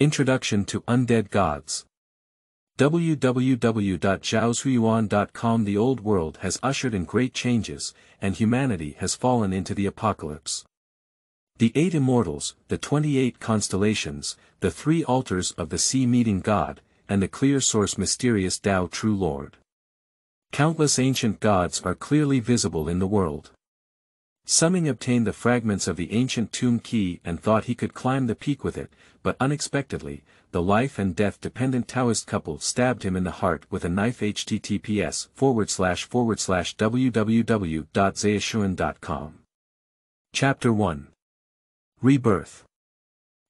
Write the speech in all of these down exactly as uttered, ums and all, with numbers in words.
Introduction to Undead Gods. w w w dot zhao shui yuan dot com. The old world has ushered in great changes, and humanity has fallen into the apocalypse. The Eight Immortals, the Twenty Eight Constellations, the Three Altars of the Sea Meeting God, and the Clear Source Mysterious Dao True Lord. Countless ancient gods are clearly visible in the world. Summing obtained the fragments of the ancient tomb key and thought he could climb the peak with it, but unexpectedly, the life and death dependent Taoist couple stabbed him in the heart with a knife. Https forward slash forward slash www.zhaoshuyuan.com. Chapter one. Rebirth.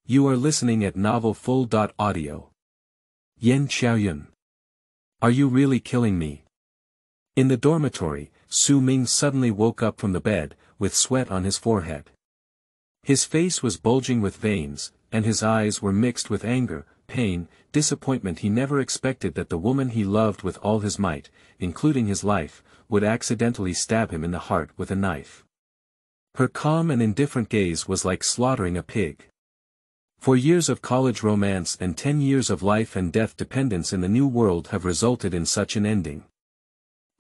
You are listening at novel full dot audio. Yan Xiaoyun. Are you really killing me? In the dormitory, Su Ming suddenly woke up from the bed, with sweat on his forehead. His face was bulging with veins, and his eyes were mixed with anger, pain, disappointment. He never expected that the woman he loved with all his might, including his life, would accidentally stab him in the heart with a knife. Her calm and indifferent gaze was like slaughtering a pig. Four years of college romance and ten years of life and death dependence in the new world have resulted in such an ending.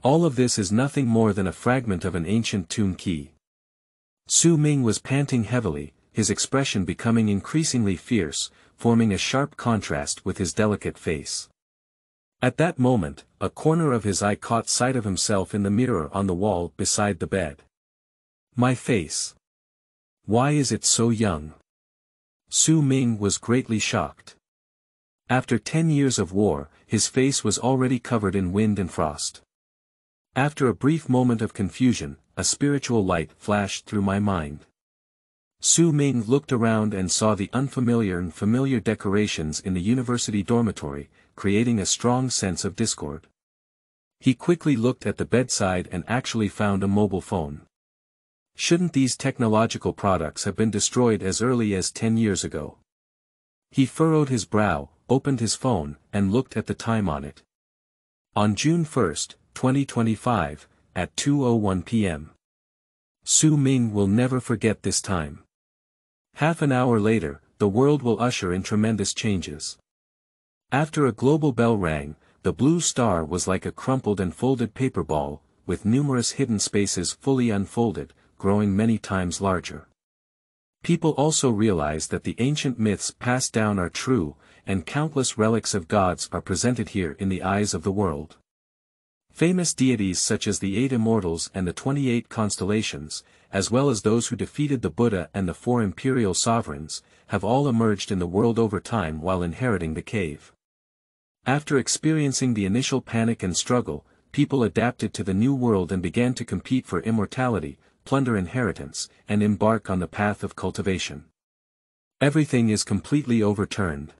All of this is nothing more than a fragment of an ancient tomb key. Su Ming was panting heavily, his expression becoming increasingly fierce, forming a sharp contrast with his delicate face. At that moment, a corner of his eye caught sight of himself in the mirror on the wall beside the bed. My face. Why is it so young? Su Ming was greatly shocked. After ten years of war, his face was already covered in wind and frost. After a brief moment of confusion, a spiritual light flashed through my mind. Su Ming looked around and saw the unfamiliar and familiar decorations in the university dormitory, creating a strong sense of discord. He quickly looked at the bedside and actually found a mobile phone. Shouldn't these technological products have been destroyed as early as ten years ago? He furrowed his brow, opened his phone, and looked at the time on it. On June first, twenty twenty-five, at two oh one p m Su Ming will never forget this time. Half an hour later, the world will usher in tremendous changes. After a global bell rang, the blue star was like a crumpled and folded paper ball, with numerous hidden spaces fully unfolded, growing many times larger. People also realize that the ancient myths passed down are true, and countless relics of gods are presented here in the eyes of the world. Famous deities such as the Eight Immortals and the twenty-eight Constellations, as well as those who defeated the Buddha and the four imperial sovereigns, have all emerged in the world over time while inheriting the cave. After experiencing the initial panic and struggle, people adapted to the new world and began to compete for immortality, plunder inheritance, and embark on the path of cultivation. Everything is completely overturned.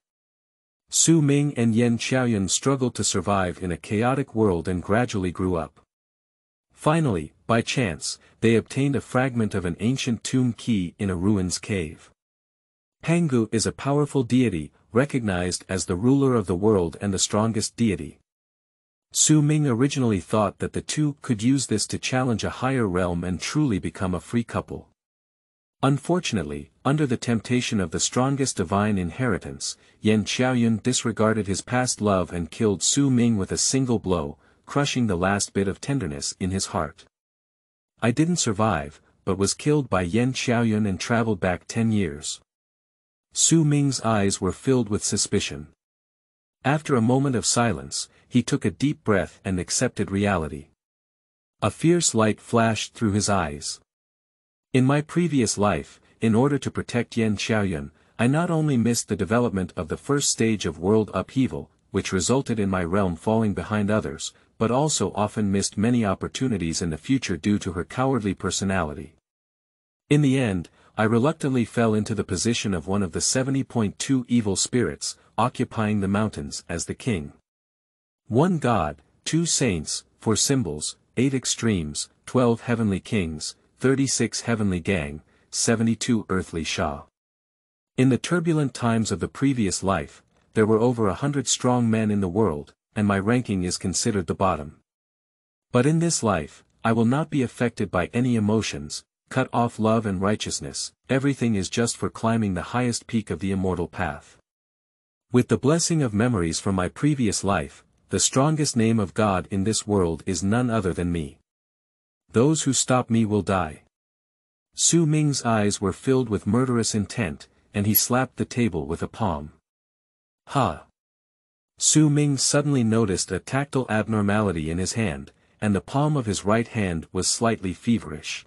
Su Ming and Yan Xiaoyun struggled to survive in a chaotic world and gradually grew up. Finally, by chance, they obtained a fragment of an ancient tomb key in a ruins cave. Pangu is a powerful deity, recognized as the ruler of the world and the strongest deity. Su Ming originally thought that the two could use this to challenge a higher realm and truly become a free couple. Unfortunately, under the temptation of the strongest divine inheritance, Yan Xiaoyun disregarded his past love and killed Su Ming with a single blow, crushing the last bit of tenderness in his heart. I didn't survive, but was killed by Yan Xiaoyun and traveled back ten years. Su Ming's eyes were filled with suspicion. After a moment of silence, he took a deep breath and accepted reality. A fierce light flashed through his eyes. In my previous life, in order to protect Yan Xiaoyun, I not only missed the development of the first stage of world upheaval, which resulted in my realm falling behind others, but also often missed many opportunities in the future due to her cowardly personality. In the end, I reluctantly fell into the position of one of the seventy point two evil spirits, occupying the mountains as the king. One god, two saints, four symbols, eight extremes, twelve heavenly kings, thirty-six heavenly gang, seventy-two earthly Shah. In the turbulent times of the previous life, there were over a hundred strong men in the world, and my ranking is considered the bottom. But in this life, I will not be affected by any emotions, cut off love and righteousness, everything is just for climbing the highest peak of the immortal path. With the blessing of memories from my previous life, the strongest name of God in this world is none other than me. Those who stop me will die. Su Ming's eyes were filled with murderous intent, and he slapped the table with a palm. Ha! Su Ming suddenly noticed a tactile abnormality in his hand, and the palm of his right hand was slightly feverish.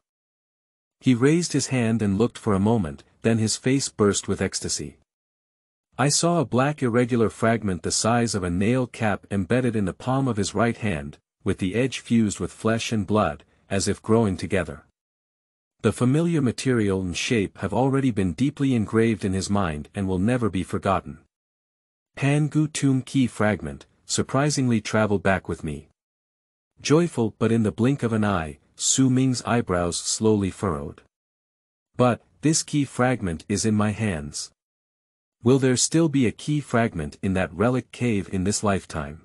He raised his hand and looked for a moment, then his face burst with ecstasy. I saw a black irregular fragment the size of a nail cap embedded in the palm of his right hand, with the edge fused with flesh and blood, as if growing together. The familiar material and shape have already been deeply engraved in his mind and will never be forgotten. Pangu Tomb Key fragment, surprisingly traveled back with me. Joyful but in the blink of an eye, Su Ming's eyebrows slowly furrowed. But, this key fragment is in my hands. Will there still be a key fragment in that relic cave in this lifetime?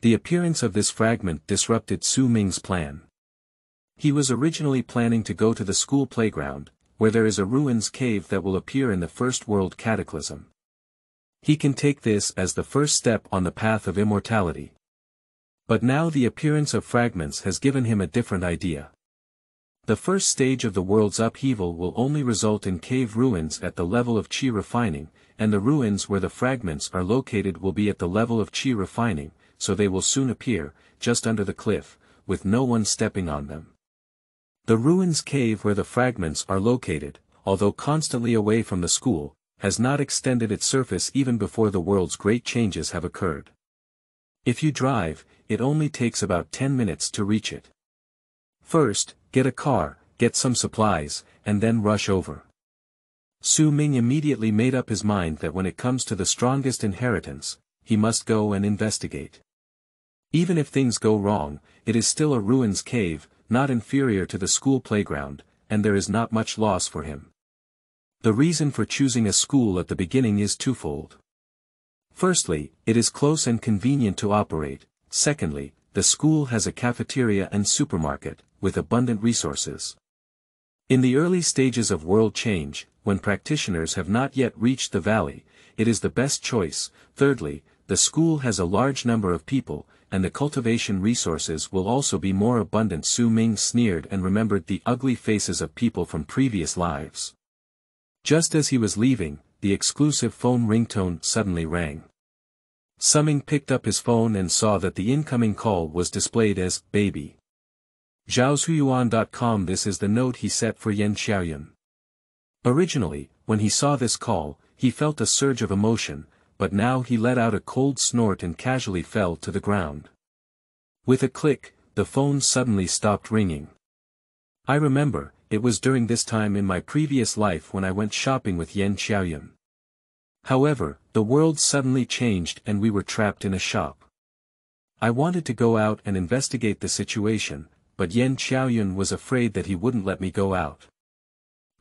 The appearance of this fragment disrupted Su Ming's plan. He was originally planning to go to the school playground, where there is a ruins cave that will appear in the First World Cataclysm. He can take this as the first step on the path of immortality. But now the appearance of fragments has given him a different idea. The first stage of the world's upheaval will only result in cave ruins at the level of qi refining, and the ruins where the fragments are located will be at the level of qi refining, so they will soon appear, just under the cliff, with no one stepping on them. The ruins cave where the fragments are located, although constantly away from the school, has not extended its surface even before the world's great changes have occurred. If you drive, it only takes about ten minutes to reach it. First, get a car, get some supplies, and then rush over. Su Ming immediately made up his mind that when it comes to the strongest inheritance, he must go and investigate. Even if things go wrong, it is still a ruins cave, not inferior to the school playground, and there is not much loss for him. The reason for choosing a school at the beginning is twofold. Firstly, it is close and convenient to operate. Secondly, the school has a cafeteria and supermarket, with abundant resources. In the early stages of world change, when practitioners have not yet reached the valley, it is the best choice. Thirdly, the school has a large number of people, and the cultivation resources will also be more abundant. Su Ming sneered and remembered the ugly faces of people from previous lives. Just as he was leaving, the exclusive phone ringtone suddenly rang. Su Ming picked up his phone and saw that the incoming call was displayed as, baby. zhao shu yuan dot com. This is the note he set for Yan Xiaoyun. Originally, when he saw this call, he felt a surge of emotion, but now he let out a cold snort and casually fell to the ground. With a click, the phone suddenly stopped ringing. I remember, it was during this time in my previous life when I went shopping with Yan Xiaoyun. However, the world suddenly changed and we were trapped in a shop. I wanted to go out and investigate the situation, but Yan Xiaoyun was afraid that he wouldn't let me go out.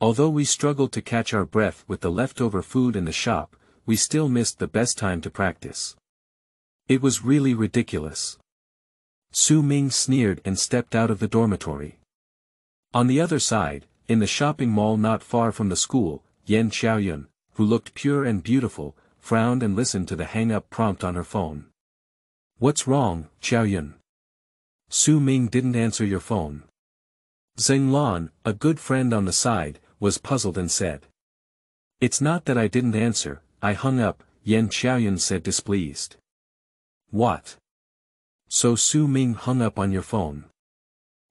Although we struggled to catch our breath with the leftover food in the shop, we still missed the best time to practice. It was really ridiculous. Su Ming sneered and stepped out of the dormitory. On the other side, in the shopping mall not far from the school, Yan Xiaoyun, who looked pure and beautiful, frowned and listened to the hang-up prompt on her phone. What's wrong, Xiaoyun? Su Ming didn't answer your phone. Zheng Lan, a good friend on the side, was puzzled and said. It's not that I didn't answer, I hung up, Yan Xiaoyun said displeased. What? So Su Ming hung up on your phone.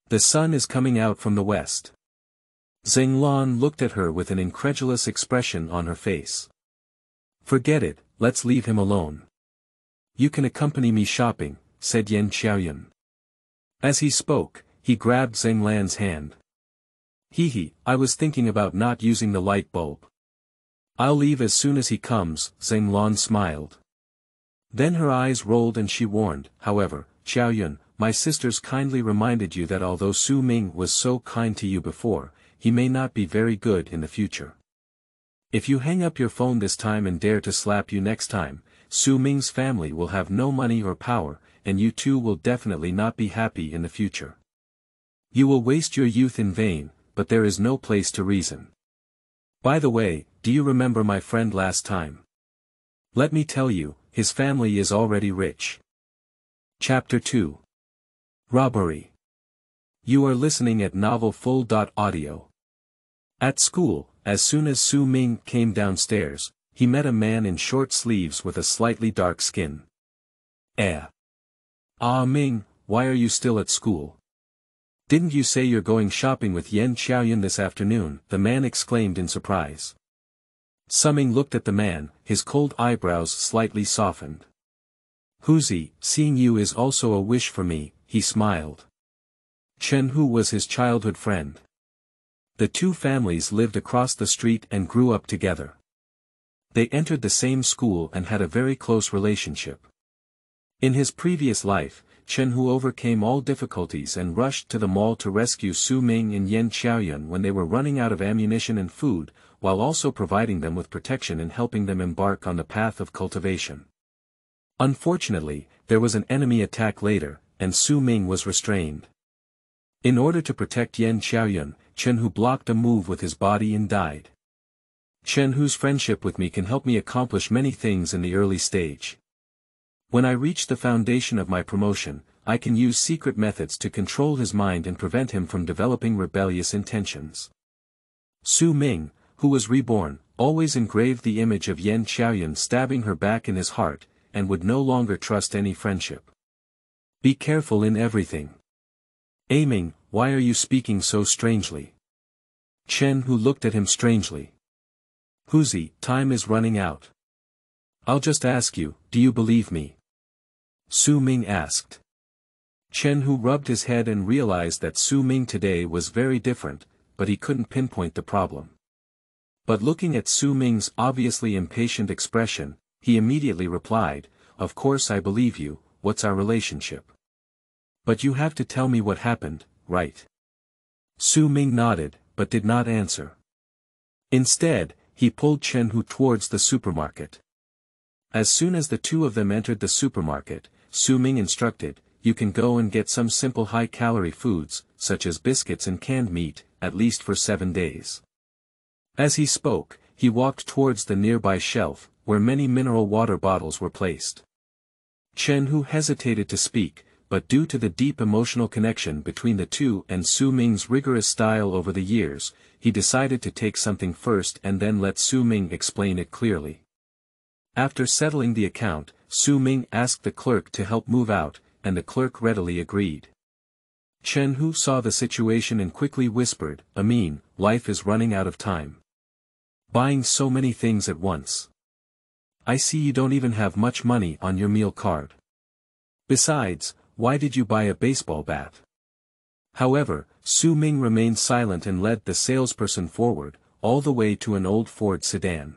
The sun is coming out from the west. Zheng Lan looked at her with an incredulous expression on her face. Forget it, let's leave him alone. You can accompany me shopping, said Yan Xiaoyun. As he spoke, he grabbed Zheng Lan's hand. Hee hee, I was thinking about not using the light bulb. I'll leave as soon as he comes, Zheng Lan smiled. Then her eyes rolled and she warned, however, Xiaoyun, my sisters kindly reminded you that although Su Ming was so kind to you before, he may not be very good in the future. If you hang up your phone this time and dare to slap you next time, Su Ming's family will have no money or power, and you too will definitely not be happy in the future. You will waste your youth in vain, but there is no place to reason. By the way, do you remember my friend last time? Let me tell you, his family is already rich. Chapter two. Robbery. You are listening at novel full dot audio. At school, as soon as Su Ming came downstairs, he met a man in short sleeves with a slightly dark skin. Eh. Ah Ming, why are you still at school? Didn't you say you're going shopping with Yan Xiaoyun this afternoon? The man exclaimed in surprise. Su Ming looked at the man, his cold eyebrows slightly softened. Who's he? Seeing you is also a wish for me, he smiled. Chen Hu was his childhood friend. The two families lived across the street and grew up together. They entered the same school and had a very close relationship. In his previous life, Chen Hu overcame all difficulties and rushed to the mall to rescue Su Ming and Yan Xiaoyun when they were running out of ammunition and food, while also providing them with protection and helping them embark on the path of cultivation. Unfortunately, there was an enemy attack later, and Su Ming was restrained. In order to protect Yan Xiaoyun, Chen Hu blocked a move with his body and died. Chen Hu's friendship with me can help me accomplish many things in the early stage. When I reach the foundation of my promotion, I can use secret methods to control his mind and prevent him from developing rebellious intentions. Su Ming, who was reborn, always engraved the image of Yan Xiaoyun stabbing her back in his heart, and would no longer trust any friendship. Be careful in everything. Aiming, why are you speaking so strangely? Chen Hu looked at him strangely. Who's he? Time is running out. I'll just ask you, do you believe me? Su Ming asked. Chen Hu rubbed his head and realized that Su Ming today was very different, but he couldn't pinpoint the problem. But looking at Su Ming's obviously impatient expression, he immediately replied, of course I believe you, what's our relationship? But you have to tell me what happened, right? Su Ming nodded, but did not answer. Instead, he pulled Chen Hu towards the supermarket. As soon as the two of them entered the supermarket, Su Ming instructed, you can go and get some simple high-calorie foods, such as biscuits and canned meat, at least for seven days. As he spoke, he walked towards the nearby shelf, where many mineral water bottles were placed. Chen Hu hesitated to speak, but due to the deep emotional connection between the two and Su Ming's rigorous style over the years, he decided to take something first and then let Su Ming explain it clearly. After settling the account, Su Ming asked the clerk to help move out, and the clerk readily agreed. Chen Hu saw the situation and quickly whispered, Amin, life is running out of time. Buying so many things at once. I see you don't even have much money on your meal card. Besides, why did you buy a baseball bat? However, Su Ming remained silent and led the salesperson forward, all the way to an old Ford sedan.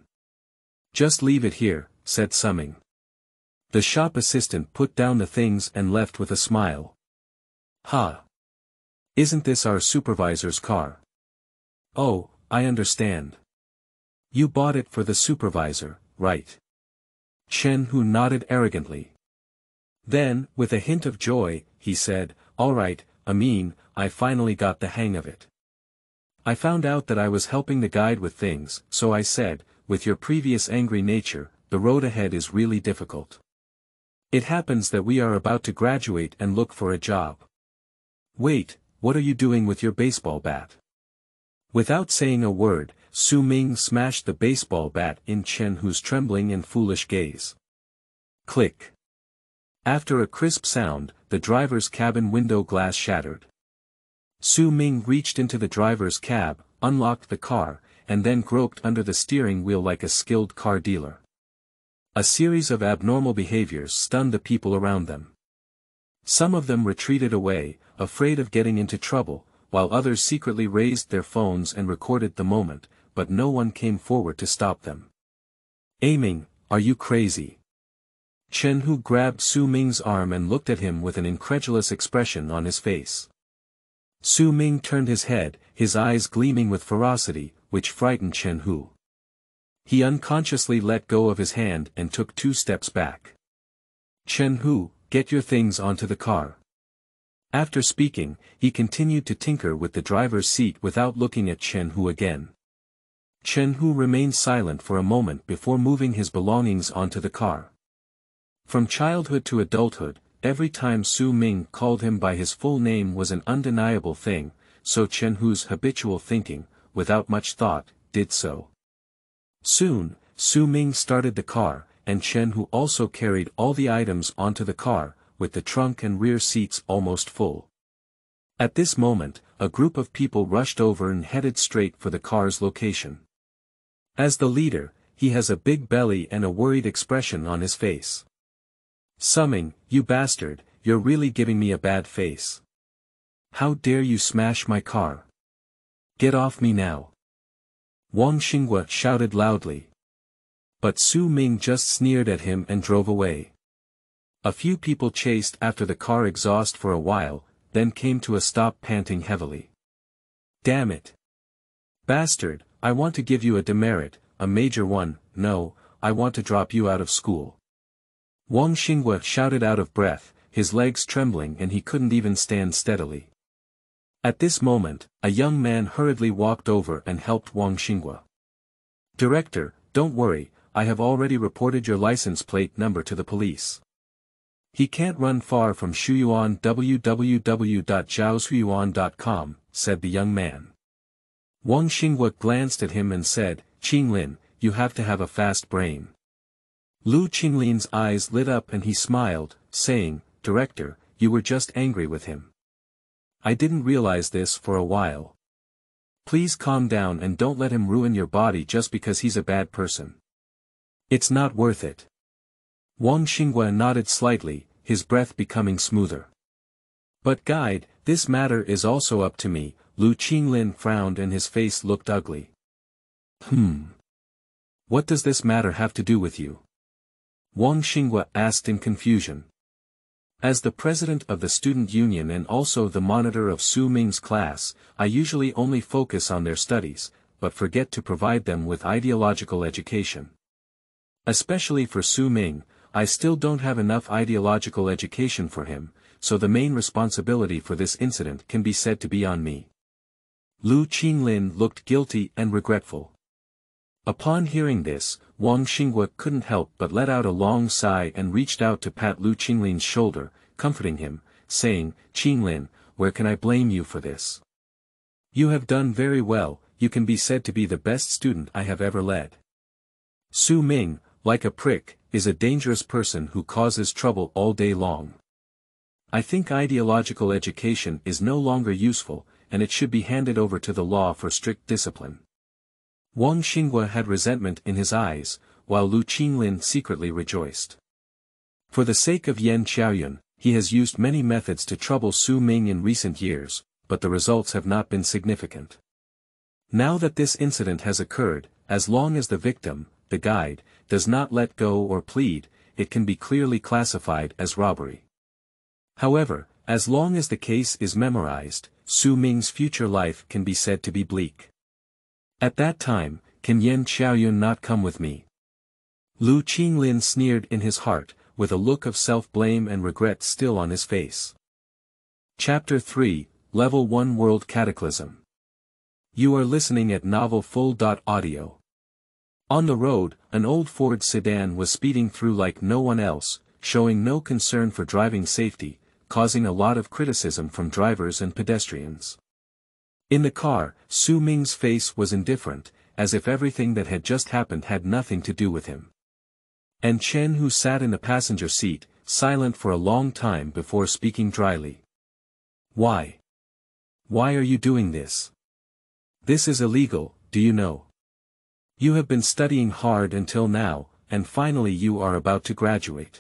Just leave it here, said Su Ming. The shop assistant put down the things and left with a smile. Ha! Isn't this our supervisor's car? Oh, I understand. You bought it for the supervisor, right? Chen Hu nodded arrogantly. Then, with a hint of joy, he said, all right, Amin, I finally got the hang of it. I found out that I was helping the guide with things, so I said, with your previous angry nature, the road ahead is really difficult. It happens that we are about to graduate and look for a job. Wait, what are you doing with your baseball bat? Without saying a word, Su Ming smashed the baseball bat in Chen Hu's trembling and foolish gaze. Click. After a crisp sound, the driver's cabin window glass shattered. Su Ming reached into the driver's cab, unlocked the car, and then groped under the steering wheel like a skilled car dealer. A series of abnormal behaviors stunned the people around them. Some of them retreated away, afraid of getting into trouble, while others secretly raised their phones and recorded the moment, but no one came forward to stop them. Aiming, are you crazy? Chen Hu grabbed Su Ming's arm and looked at him with an incredulous expression on his face. Su Ming turned his head, his eyes gleaming with ferocity, which frightened Chen Hu. He unconsciously let go of his hand and took two steps back. Chen Hu, get your things onto the car. After speaking, he continued to tinker with the driver's seat without looking at Chen Hu again. Chen Hu remained silent for a moment before moving his belongings onto the car. From childhood to adulthood, every time Su Ming called him by his full name was an undeniable thing, so Chen Hu's habitual thinking, without much thought, did so. Soon, Su Ming started the car, and Chen Hu also carried all the items onto the car, with the trunk and rear seats almost full. At this moment, a group of people rushed over and headed straight for the car's location. As the leader, he has a big belly and a worried expression on his face. Su Ming, you bastard, you're really giving me a bad face. How dare you smash my car? Get off me now. Wang Xinhua shouted loudly. But Su Ming just sneered at him and drove away. A few people chased after the car exhaust for a while, then came to a stop panting heavily. Damn it! Bastard, I want to give you a demerit, a major one, no, I want to drop you out of school. Wang Xinhua shouted out of breath, his legs trembling and he couldn't even stand steadily. At this moment, a young man hurriedly walked over and helped Wang Xinhua. Director, don't worry, I have already reported your license plate number to the police. He can't run far from Shuyuan. W w w dot zhao shuyuan dot com, said the young man. Wang Xinhua glanced at him and said, Qinglin, you have to have a fast brain. Lu Qinglin's eyes lit up and he smiled, saying, Director, you were just angry with him. I didn't realize this for a while. Please calm down and don't let him ruin your body just because he's a bad person. It's not worth it. Wang Xinhua nodded slightly, his breath becoming smoother. But guide, this matter is also up to me, Lu Qinglin frowned and his face looked ugly. Hmm. What does this matter have to do with you? Wang Xinhua asked in confusion. As the president of the student union and also the monitor of Su Ming's class, I usually only focus on their studies, but forget to provide them with ideological education. Especially for Su Ming, I still don't have enough ideological education for him, so the main responsibility for this incident can be said to be on me. Lu Qinglin looked guilty and regretful. Upon hearing this, Wang Xinhua couldn't help but let out a long sigh and reached out to pat Lu Qinglin's shoulder, comforting him, saying, Qinglin, where can I blame you for this? You have done very well, you can be said to be the best student I have ever led. Su Ming, like a prick, is a dangerous person who causes trouble all day long. I think ideological education is no longer useful, and it should be handed over to the law for strict discipline. Wang Xinhua had resentment in his eyes, while Lu Qinglin secretly rejoiced. For the sake of Yan Xiaoyun, he has used many methods to trouble Su Ming in recent years, but the results have not been significant. Now that this incident has occurred, as long as the victim, the guide, does not let go or plead, it can be clearly classified as robbery. However, as long as the case is memorized, Su Ming's future life can be said to be bleak. At that time, can Yan Xiaoyun not come with me? Lu Qinglin sneered in his heart, with a look of self-blame and regret still on his face. Chapter three, Level one World Cataclysm. You are listening at novel full dot audio. On the road, an old Ford sedan was speeding through like no one else, showing no concern for driving safety, causing a lot of criticism from drivers and pedestrians. In the car, Su Ming's face was indifferent, as if everything that had just happened had nothing to do with him. And Chen Hu sat in the passenger seat, silent for a long time before speaking dryly. Why? Why are you doing this? This is illegal, do you know? You have been studying hard until now, and finally you are about to graduate.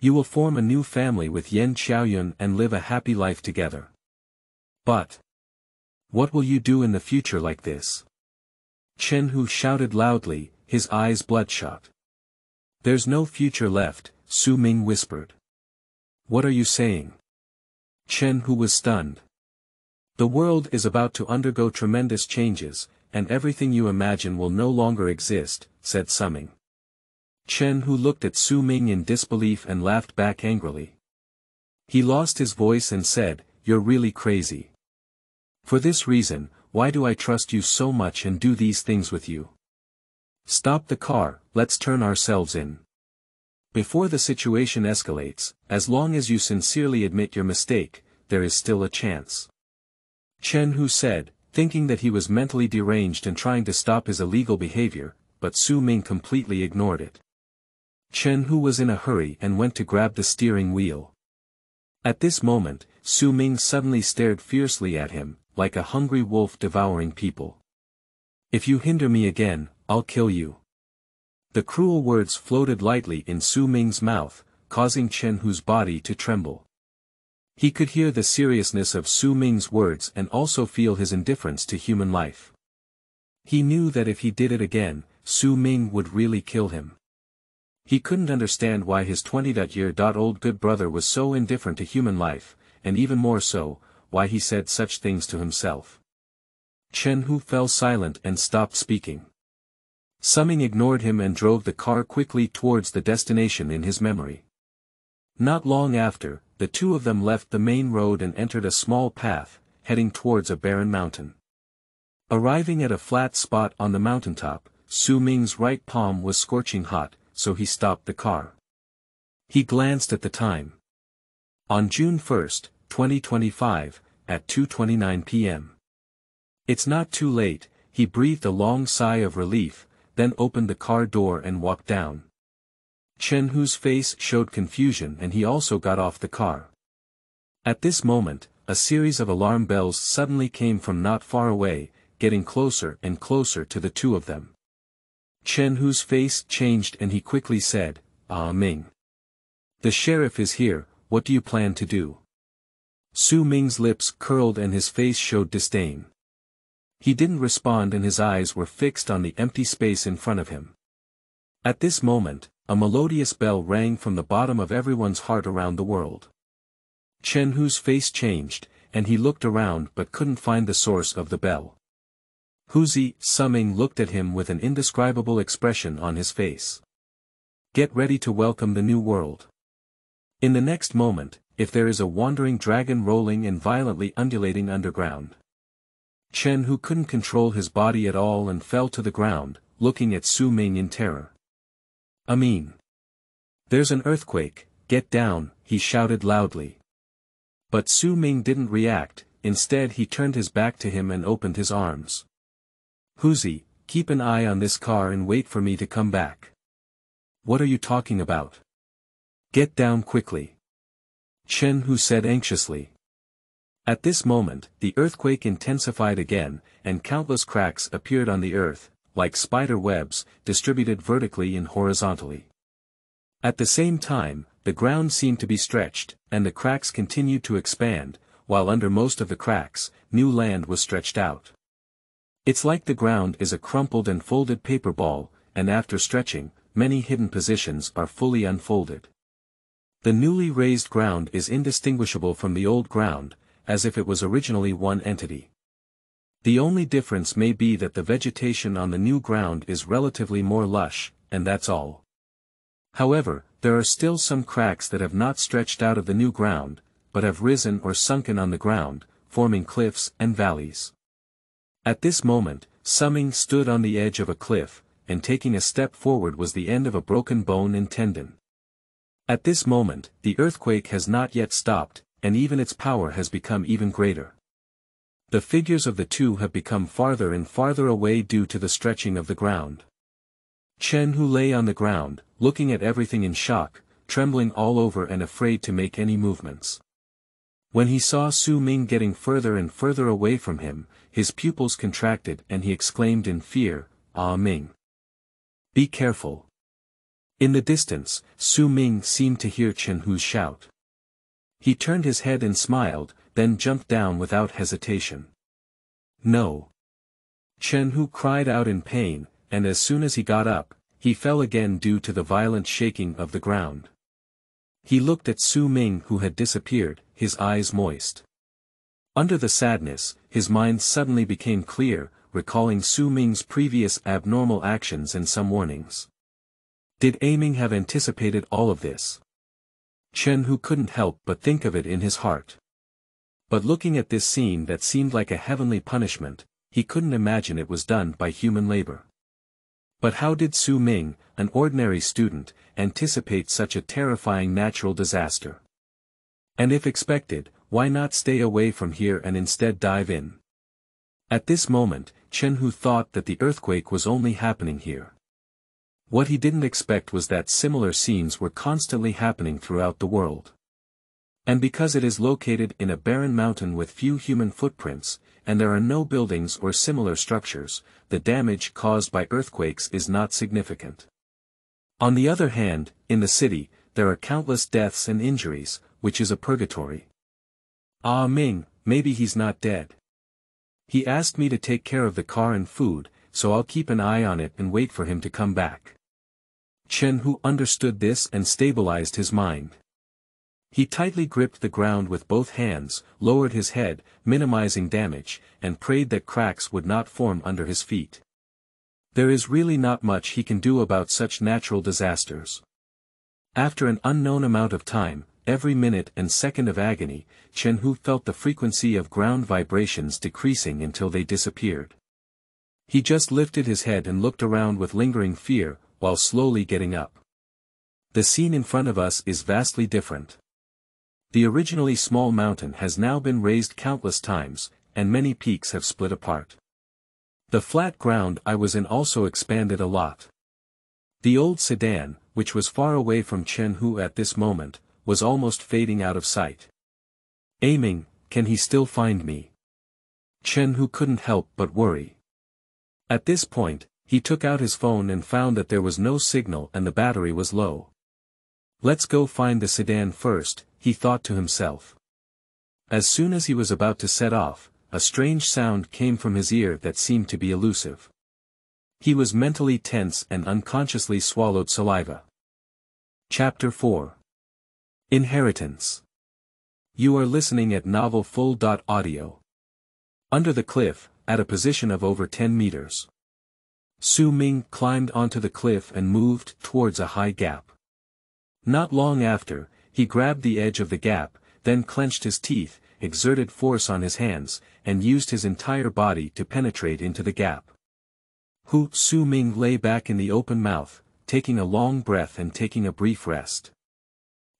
You will form a new family with Yan Xiaoyun and live a happy life together. But what will you do in the future like this? Chen Hu shouted loudly, his eyes bloodshot. There's no future left, Su Ming whispered. What are you saying? Chen Hu was stunned. The world is about to undergo tremendous changes, and everything you imagine will no longer exist, said Su Ming. Chen Hu looked at Su Ming in disbelief and laughed back angrily. He lost his voice and said, You're really crazy. For this reason, why do I trust you so much and do these things with you? Stop the car, let's turn ourselves in. Before the situation escalates, as long as you sincerely admit your mistake, there is still a chance. Chen Hu said, thinking that he was mentally deranged and trying to stop his illegal behavior, but Su Ming completely ignored it. Chen Hu was in a hurry and went to grab the steering wheel. At this moment, Su Ming suddenly stared fiercely at him, like a hungry wolf devouring people. If you hinder me again, I'll kill you. The cruel words floated lightly in Su Ming's mouth, causing Chen Hu's body to tremble. He could hear the seriousness of Su Ming's words and also feel his indifference to human life. He knew that if he did it again, Su Ming would really kill him. He couldn't understand why his twenty-year-old good brother was so indifferent to human life, and even more so, why he said such things to himself. Chen Hu fell silent and stopped speaking. Summing ignored him and drove the car quickly towards the destination in his memory. Not long after, the two of them left the main road and entered a small path, heading towards a barren mountain. Arriving at a flat spot on the mountaintop, Su Ming's right palm was scorching hot, so he stopped the car. He glanced at the time. On June first, twenty twenty-five, at two twenty-nine p m It's not too late, he breathed a long sigh of relief, then opened the car door and walked down. Chen Hu's face showed confusion and he also got off the car. At this moment, a series of alarm bells suddenly came from not far away, getting closer and closer to the two of them. Chen Hu's face changed and he quickly said, Ah Ming. The sheriff is here, what do you plan to do? Su Ming's lips curled and his face showed disdain. He didn't respond and his eyes were fixed on the empty space in front of him. At this moment, a melodious bell rang from the bottom of everyone's heart around the world. Chen Hu's face changed, and he looked around but couldn't find the source of the bell. Huzi, Su Ming looked at him with an indescribable expression on his face. Get ready to welcome the new world. In the next moment, if there is a wandering dragon rolling and violently undulating underground. Chen Hu couldn't control his body at all and fell to the ground, looking at Su Ming in terror. I mean. There's an earthquake, get down, he shouted loudly. But Su Ming didn't react, instead he turned his back to him and opened his arms. Huzi, keep an eye on this car and wait for me to come back. What are you talking about? Get down quickly. Chen Hu said anxiously. At this moment, the earthquake intensified again, and countless cracks appeared on the earth, like spider webs, distributed vertically and horizontally. At the same time, the ground seemed to be stretched, and the cracks continued to expand, while under most of the cracks, new land was stretched out. It's like the ground is a crumpled and folded paper ball, and after stretching, many hidden positions are fully unfolded. The newly raised ground is indistinguishable from the old ground, as if it was originally one entity. The only difference may be that the vegetation on the new ground is relatively more lush, and that's all. However, there are still some cracks that have not stretched out of the new ground, but have risen or sunken on the ground, forming cliffs and valleys. At this moment, Su Ming stood on the edge of a cliff, and taking a step forward was the end of a broken bone and tendon. At this moment, the earthquake has not yet stopped, and even its power has become even greater. The figures of the two have become farther and farther away due to the stretching of the ground. Chen Hu lay on the ground, looking at everything in shock, trembling all over and afraid to make any movements. When he saw Su Ming getting further and further away from him, his pupils contracted and he exclaimed in fear, Ah Ming! Be careful! In the distance, Su Ming seemed to hear Chen Hu's shout. He turned his head and smiled, then jumped down without hesitation. No! Chen Hu cried out in pain, and as soon as he got up, he fell again due to the violent shaking of the ground. He looked at Su Ming who had disappeared, his eyes moist. Under the sadness, his mind suddenly became clear, recalling Su Ming's previous abnormal actions and some warnings. Did A Ming have anticipated all of this? Chen Hu couldn't help but think of it in his heart. But looking at this scene that seemed like a heavenly punishment, he couldn't imagine it was done by human labor. But how did Su Ming, an ordinary student, anticipate such a terrifying natural disaster? And if expected, why not stay away from here and instead dive in? At this moment, Chen Hu thought that the earthquake was only happening here. What he didn't expect was that similar scenes were constantly happening throughout the world. And because it is located in a barren mountain with few human footprints, and there are no buildings or similar structures, the damage caused by earthquakes is not significant. On the other hand, in the city, there are countless deaths and injuries, which is a purgatory. Ah Ming, maybe he's not dead. He asked me to take care of the car and food, so I'll keep an eye on it and wait for him to come back. Chen Hu understood this and stabilized his mind. He tightly gripped the ground with both hands, lowered his head, minimizing damage, and prayed that cracks would not form under his feet. There is really not much he can do about such natural disasters. After an unknown amount of time, every minute and second of agony, Chen Hu felt the frequency of ground vibrations decreasing until they disappeared. He just lifted his head and looked around with lingering fear, while slowly getting up. The scene in front of us is vastly different. The originally small mountain has now been raised countless times, and many peaks have split apart. The flat ground I was in also expanded a lot. The old sedan, which was far away from Chen Hu at this moment, was almost fading out of sight. Aiming, can he still find me? Chen Hu couldn't help but worry. At this point, he took out his phone and found that there was no signal and the battery was low. Let's go find the sedan first, he thought to himself. As soon as he was about to set off, a strange sound came from his ear that seemed to be elusive. He was mentally tense and unconsciously swallowed saliva. Chapter four. Inheritance. You are listening at novel full dot audio. Under the cliff, at a position of over ten meters. Su Ming climbed onto the cliff and moved towards a high gap. Not long after, he grabbed the edge of the gap, then clenched his teeth, exerted force on his hands, and used his entire body to penetrate into the gap. Hu Su Ming lay back in the open mouth, taking a long breath and taking a brief rest.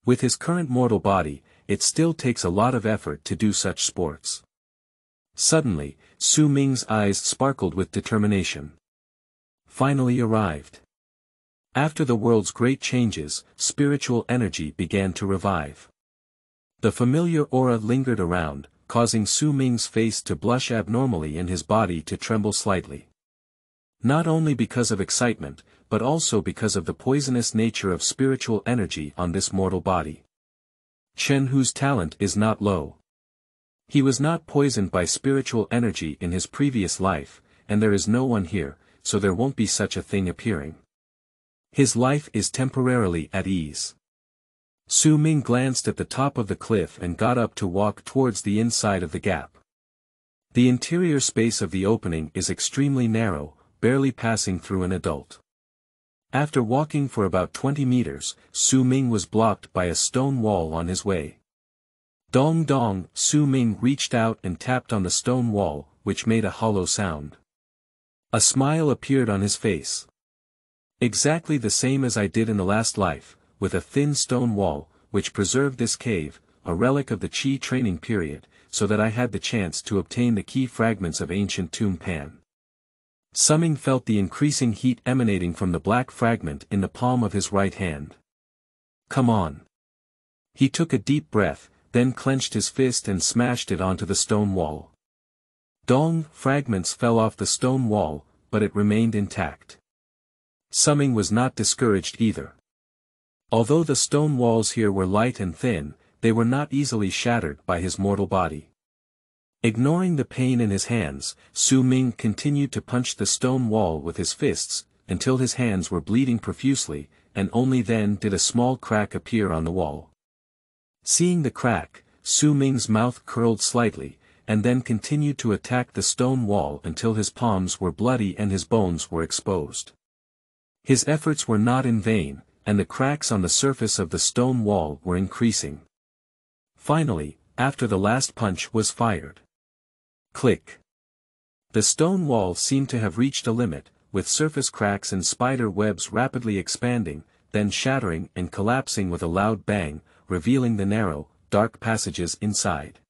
With his current mortal body, it still takes a lot of effort to do such sports. Suddenly, Su Ming's eyes sparkled with determination. Finally arrived. After the world's great changes, spiritual energy began to revive. The familiar aura lingered around, causing Su Ming's face to blush abnormally and his body to tremble slightly. Not only because of excitement, but also because of the poisonous nature of spiritual energy on this mortal body. Chen Hu's talent is not low. He was not poisoned by spiritual energy in his previous life, and there is no one here, so there won't be such a thing appearing. His life is temporarily at ease. Su Ming glanced at the top of the cliff and got up to walk towards the inside of the gap. The interior space of the opening is extremely narrow, barely passing through an adult. After walking for about twenty meters, Su Ming was blocked by a stone wall on his way. Dong dong, Su Ming reached out and tapped on the stone wall, which made a hollow sound. A smile appeared on his face. Exactly the same as I did in the last life, with a thin stone wall, which preserved this cave, a relic of the Qi training period, so that I had the chance to obtain the key fragments of ancient tomb Pan. Summing felt the increasing heat emanating from the black fragment in the palm of his right hand. Come on. He took a deep breath, then clenched his fist and smashed it onto the stone wall. Dong, fragments fell off the stone wall, but it remained intact. Summing was not discouraged either. Although the stone walls here were light and thin, they were not easily shattered by his mortal body. Ignoring the pain in his hands, Su Ming continued to punch the stone wall with his fists, until his hands were bleeding profusely, and only then did a small crack appear on the wall. Seeing the crack, Su Ming's mouth curled slightly, and then continued to attack the stone wall until his palms were bloody and his bones were exposed. His efforts were not in vain, and the cracks on the surface of the stone wall were increasing. Finally, after the last punch was fired. Click. The stone wall seemed to have reached a limit, with surface cracks and spider webs rapidly expanding, then shattering and collapsing with a loud bang, revealing the narrow, dark passages inside.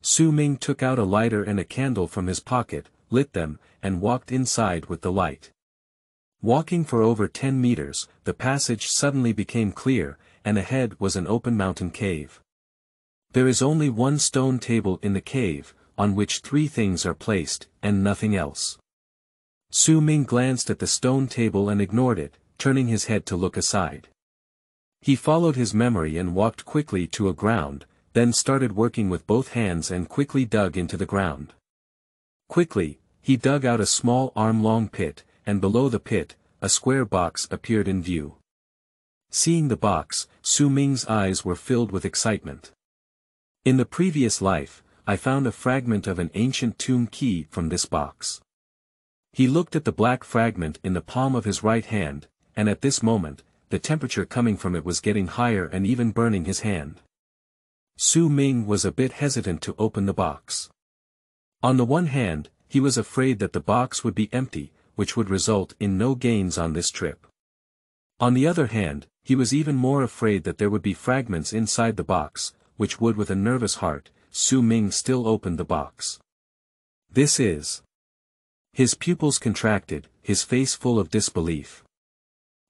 Su Ming took out a lighter and a candle from his pocket, lit them, and walked inside with the light. Walking for over ten meters, the passage suddenly became clear, and ahead was an open mountain cave. There is only one stone table in the cave, on which three things are placed, and nothing else. Su Ming glanced at the stone table and ignored it, turning his head to look aside. He followed his memory and walked quickly to a ground, then started working with both hands and quickly dug into the ground. Quickly, he dug out a small arm-long pit, and below the pit, a square box appeared in view. Seeing the box, Su Ming's eyes were filled with excitement. In the previous life, I found a fragment of an ancient tomb key from this box. He looked at the black fragment in the palm of his right hand, and at this moment, the temperature coming from it was getting higher and even burning his hand. Su Ming was a bit hesitant to open the box. On the one hand, he was afraid that the box would be empty, which would result in no gains on this trip. On the other hand, he was even more afraid that there would be fragments inside the box, which would, with a nervous heart, Su Ming still opened the box. This is. His pupils contracted, his face full of disbelief.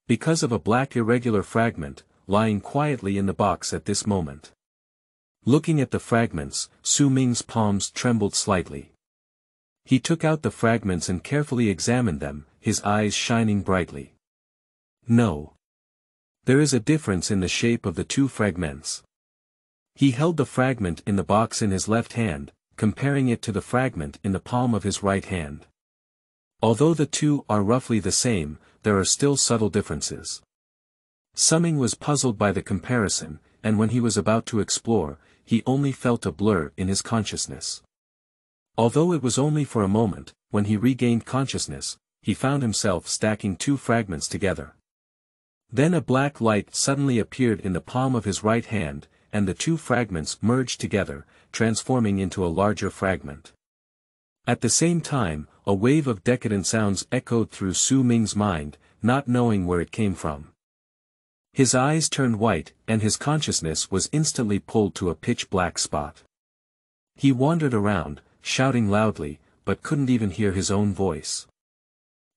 Because of a black irregular fragment, lying quietly in the box at this moment. Looking at the fragments, Su Ming's palms trembled slightly. He took out the fragments and carefully examined them, his eyes shining brightly. No. There is a difference in the shape of the two fragments. He held the fragment in the box in his left hand, comparing it to the fragment in the palm of his right hand. Although the two are roughly the same, there are still subtle differences. Su Ming was puzzled by the comparison, and when he was about to explore, he only felt a blur in his consciousness. Although it was only for a moment, when he regained consciousness, he found himself stacking two fragments together. Then a black light suddenly appeared in the palm of his right hand, and the two fragments merged together, transforming into a larger fragment. At the same time, a wave of decadent sounds echoed through Su Ming's mind, not knowing where it came from. His eyes turned white, and his consciousness was instantly pulled to a pitch-black spot. He wandered around, shouting loudly, but couldn't even hear his own voice.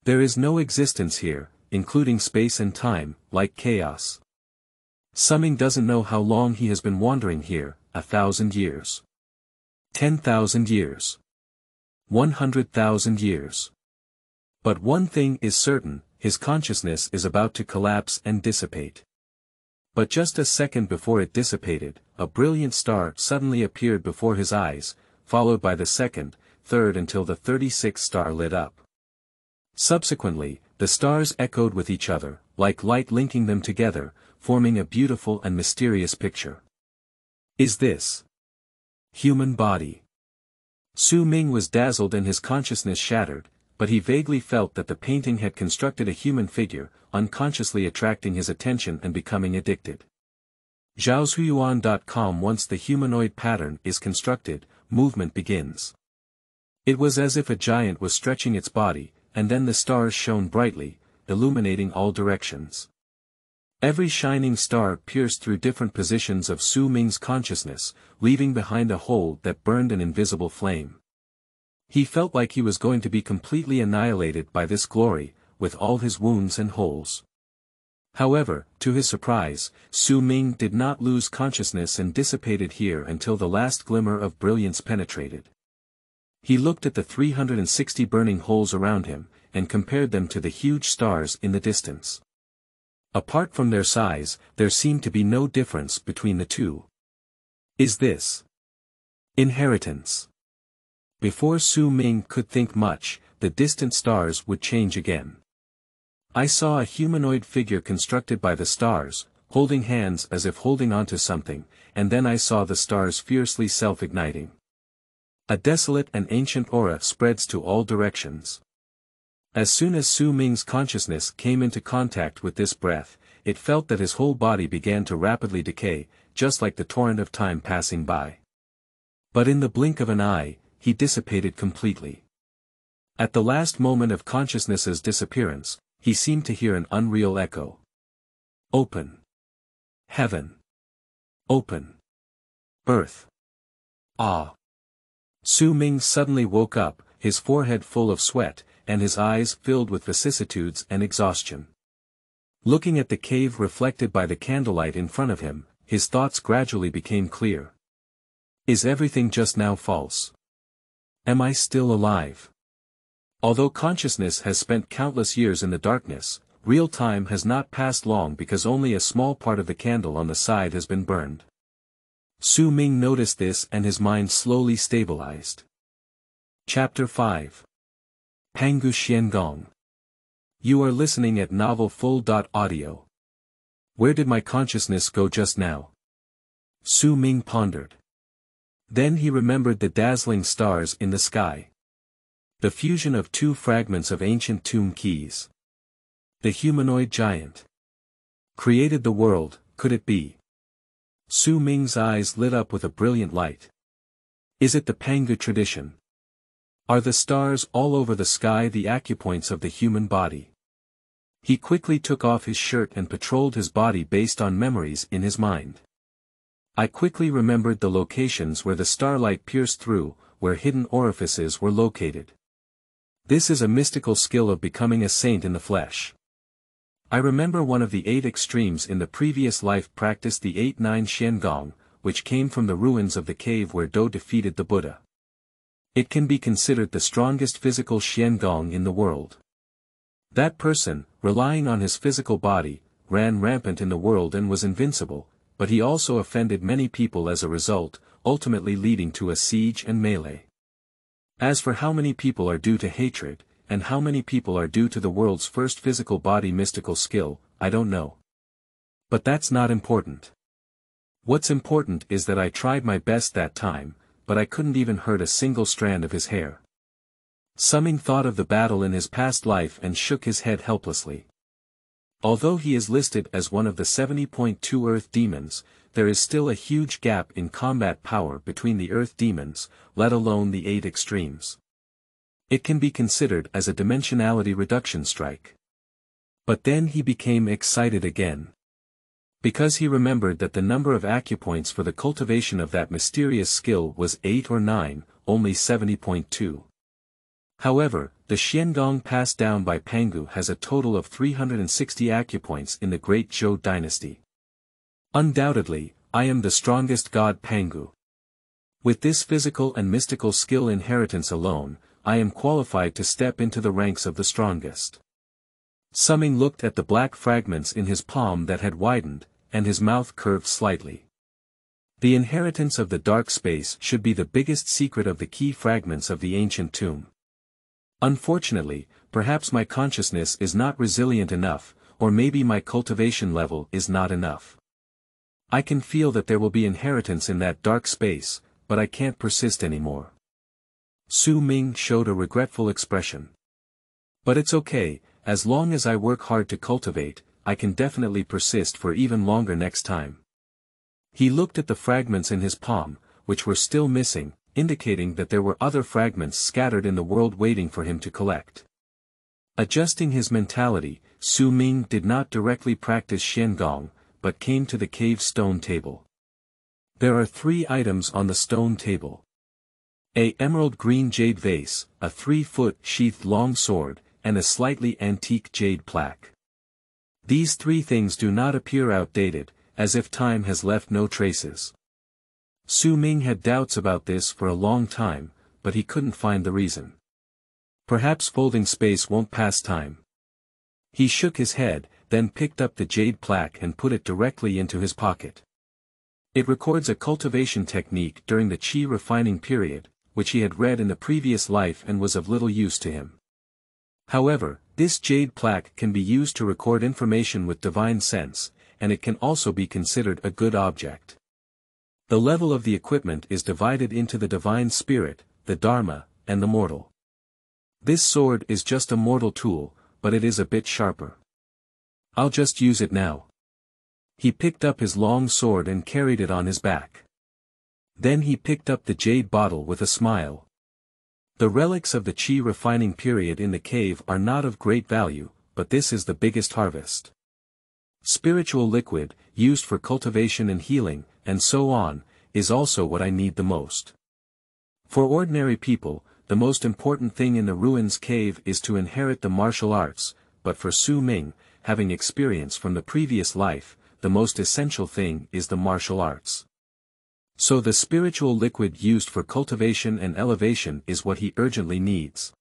There is no existence here, including space and time, like chaos. Su Ming doesn't know how long he has been wandering here, a thousand years. Ten thousand years. One hundred thousand years. But one thing is certain, his consciousness is about to collapse and dissipate. But just a second before it dissipated, a brilliant star suddenly appeared before his eyes, followed by the second, third until the thirty-sixth star lit up. Subsequently, the stars echoed with each other, like light linking them together, forming a beautiful and mysterious picture. Is this human body? Su Ming was dazzled and his consciousness shattered, but he vaguely felt that the painting had constructed a human figure, unconsciously attracting his attention and becoming addicted. zhao shu yuan dot com. Once the humanoid pattern is constructed, movement begins. It was as if a giant was stretching its body, and then the stars shone brightly, illuminating all directions. Every shining star pierced through different positions of Su Ming's consciousness, leaving behind a hole that burned an invisible flame. He felt like he was going to be completely annihilated by this glory, with all his wounds and holes. However, to his surprise, Su Ming did not lose consciousness and dissipated here until the last glimmer of brilliance penetrated. He looked at the three hundred sixty burning holes around him, and compared them to the huge stars in the distance. Apart from their size, there seemed to be no difference between the two. Is this inheritance? Before Su Ming could think much, the distant stars would change again. I saw a humanoid figure constructed by the stars, holding hands as if holding onto something, and then I saw the stars fiercely self-igniting. A desolate and ancient aura spreads to all directions. As soon as Su Ming's consciousness came into contact with this breath, it felt that his whole body began to rapidly decay, just like the torrent of time passing by. But in the blink of an eye, he dissipated completely. At the last moment of consciousness's disappearance, he seemed to hear an unreal echo. Open. Heaven. Open. Earth. Ah. Su Ming suddenly woke up, his forehead full of sweat, and his eyes filled with vicissitudes and exhaustion. Looking at the cave reflected by the candlelight in front of him, his thoughts gradually became clear. Is everything just now false? Am I still alive? Although consciousness has spent countless years in the darkness, real time has not passed long because only a small part of the candle on the side has been burned. Su Ming noticed this and his mind slowly stabilized. Chapter five. Pangu Xian Gong. You are listening at novel full dot audio. Where did my consciousness go just now? Su Ming pondered. Then he remembered the dazzling stars in the sky. The fusion of two fragments of ancient tomb keys. The humanoid giant created the world, could it be? Su Ming's eyes lit up with a brilliant light. Is it the Pangu tradition? Are the stars all over the sky the acupoints of the human body? He quickly took off his shirt and patrolled his body based on memories in his mind. I quickly remembered the locations where the starlight pierced through, where hidden orifices were located. This is a mystical skill of becoming a saint in the flesh. I remember one of the eight extremes in the previous life practiced the eight nine Xian Gong, which came from the ruins of the cave where Do defeated the Buddha. It can be considered the strongest physical Xian Gong in the world. That person, relying on his physical body, ran rampant in the world and was invincible, but he also offended many people as a result, ultimately leading to a siege and melee. As for how many people are due to hatred, and how many people are due to the world's first physical body mystical skill, I don't know. But that's not important. What's important is that I tried my best that time, but I couldn't even hurt a single strand of his hair. Summing thought of the battle in his past life and shook his head helplessly. Although he is listed as one of the seventy point two Earth Demons, there is still a huge gap in combat power between the Earth Demons, let alone the eight extremes. It can be considered as a dimensionality reduction strike. But then he became excited again. Because he remembered that the number of acupoints for the cultivation of that mysterious skill was eight or nine, only seventy point two. However, the Xian Gong passed down by Pangu has a total of three hundred sixty acupoints in the Great Zhou Dynasty. Undoubtedly, I am the strongest god Pangu. With this physical and mystical skill inheritance alone, I am qualified to step into the ranks of the strongest. Summing looked at the black fragments in his palm that had widened, and his mouth curved slightly. The inheritance of the dark space should be the biggest secret of the key fragments of the ancient tomb. Unfortunately, perhaps my consciousness is not resilient enough, or maybe my cultivation level is not enough. I can feel that there will be inheritance in that dark space, but I can't persist anymore. Su Ming showed a regretful expression. But it's okay, as long as I work hard to cultivate, I can definitely persist for even longer next time. He looked at the fragments in his palm, which were still missing, indicating that there were other fragments scattered in the world waiting for him to collect. Adjusting his mentality, Su Ming did not directly practice Xian Gong, but came to the cave stone table. There are three items on the stone table. A emerald green jade vase, a three-foot sheathed long sword, and a slightly antique jade plaque. These three things do not appear outdated, as if time has left no traces. Su Ming had doubts about this for a long time, but he couldn't find the reason. Perhaps folding space won't pass time. He shook his head, then picked up the jade plaque and put it directly into his pocket. It records a cultivation technique during the qi refining period, which he had read in the previous life and was of little use to him. However, this jade plaque can be used to record information with divine sense, and it can also be considered a good object. The level of the equipment is divided into the divine spirit, the dharma, and the mortal. This sword is just a mortal tool, but it is a bit sharper. I'll just use it now. He picked up his long sword and carried it on his back. Then he picked up the jade bottle with a smile. The relics of the qi refining period in the cave are not of great value, but this is the biggest harvest. Spiritual liquid, used for cultivation and healing, and so on, is also what I need the most. For ordinary people, the most important thing in the ruins cave is to inherit the martial arts, but for Su Ming, having experience from the previous life, the most essential thing is the martial arts. So the spiritual liquid used for cultivation and elevation is what he urgently needs.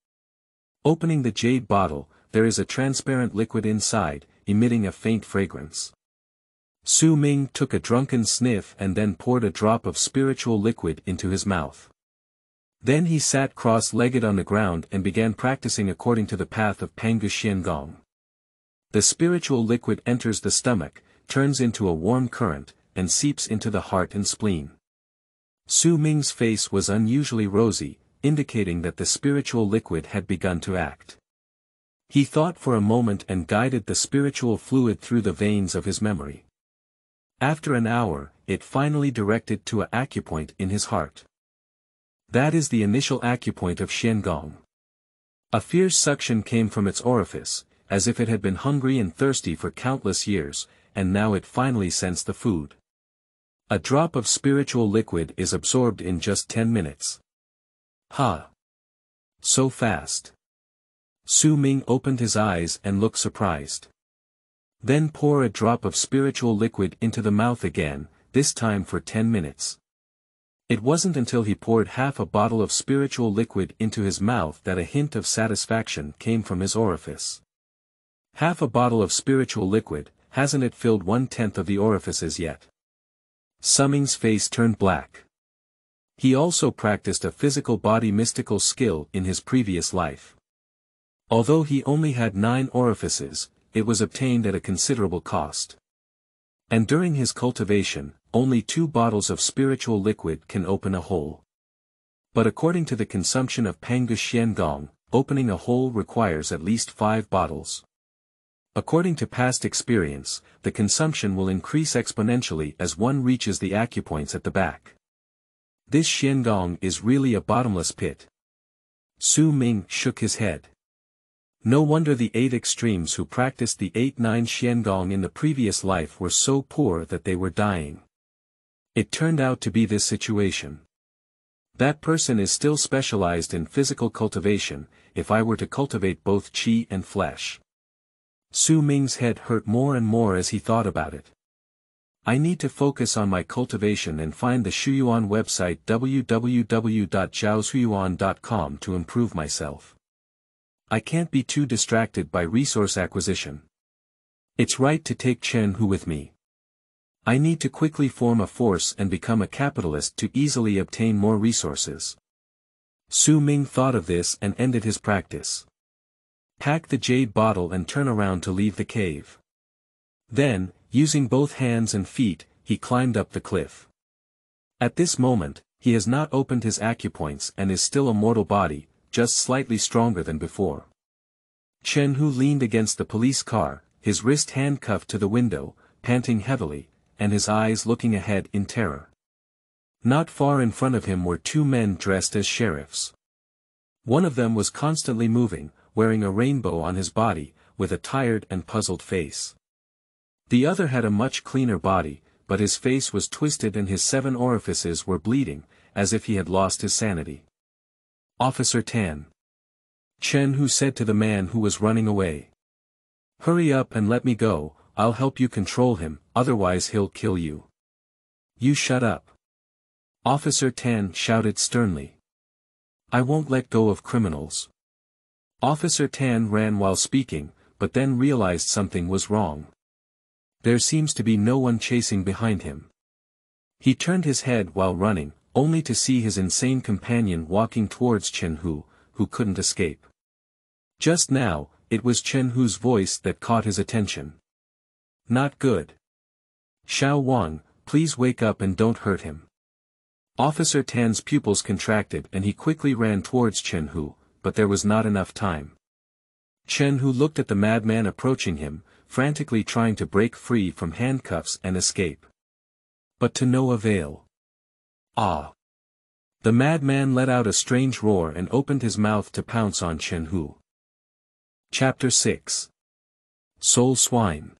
Opening the jade bottle, there is a transparent liquid inside, emitting a faint fragrance. Su Ming took a drunken sniff and then poured a drop of spiritual liquid into his mouth. Then he sat cross-legged on the ground and began practicing according to the path of Pangu Xian Gong. The spiritual liquid enters the stomach, turns into a warm current, and seeps into the heart and spleen. Su Ming's face was unusually rosy, indicating that the spiritual liquid had begun to act. He thought for a moment and guided the spiritual fluid through the veins of his memory. After an hour, it finally directed to an acupoint in his heart. That is the initial acupoint of Xian Gong. A fierce suction came from its orifice, as if it had been hungry and thirsty for countless years, and now it finally sensed the food. A drop of spiritual liquid is absorbed in just ten minutes. Ha! So fast! Su Ming opened his eyes and looked surprised. Then pour a drop of spiritual liquid into the mouth again, this time for ten minutes. It wasn't until he poured half a bottle of spiritual liquid into his mouth that a hint of satisfaction came from his orifice. Half a bottle of spiritual liquid, hasn't it filled one-tenth of the orifices yet? Su Ming's face turned black. He also practiced a physical body mystical skill in his previous life. Although he only had nine orifices, it was obtained at a considerable cost. And during his cultivation, only two bottles of spiritual liquid can open a hole. But according to the consumption of Pangu Xian Gong, opening a hole requires at least five bottles. According to past experience, the consumption will increase exponentially as one reaches the acupoints at the back. This Xian Gong is really a bottomless pit. Su Ming shook his head. No wonder the eight extremes who practiced the eight nine Xiangong in the previous life were so poor that they were dying. It turned out to be this situation. That person is still specialized in physical cultivation, if I were to cultivate both qi and flesh. Su Ming's head hurt more and more as he thought about it. I need to focus on my cultivation and find the Shuyuan website w w w dot zhao shu yuan dot com to improve myself. I can't be too distracted by resource acquisition. It's right to take Chen Hu with me. I need to quickly form a force and become a capitalist to easily obtain more resources. Su Ming thought of this and ended his practice. Pack the jade bottle and turn around to leave the cave. Then, using both hands and feet, he climbed up the cliff. At this moment, he has not opened his acupoints and is still a mortal body, just slightly stronger than before. Chen Hu leaned against the police car, his wrist handcuffed to the window, panting heavily, and his eyes looking ahead in terror. Not far in front of him were two men dressed as sheriffs. One of them was constantly moving, wearing a rainbow on his body, with a tired and puzzled face. The other had a much cleaner body, but his face was twisted and his seven orifices were bleeding, as if he had lost his sanity. Officer Tan. Chen Hu said to the man who was running away. Hurry up and let me go, I'll help you control him, otherwise he'll kill you. You shut up. Officer Tan shouted sternly. I won't let go of criminals. Officer Tan ran while speaking, but then realized something was wrong. There seems to be no one chasing behind him. He turned his head while running, only to see his insane companion walking towards Chen Hu, who couldn't escape. Just now, it was Chen Hu's voice that caught his attention. Not good. Xiao Wang, please wake up and don't hurt him. Officer Tan's pupils contracted and he quickly ran towards Chen Hu, but there was not enough time. Chen Hu looked at the madman approaching him, frantically trying to break free from handcuffs and escape. But to no avail. Ah! The madman let out a strange roar and opened his mouth to pounce on Chen Hu. Chapter six. Soul Swine.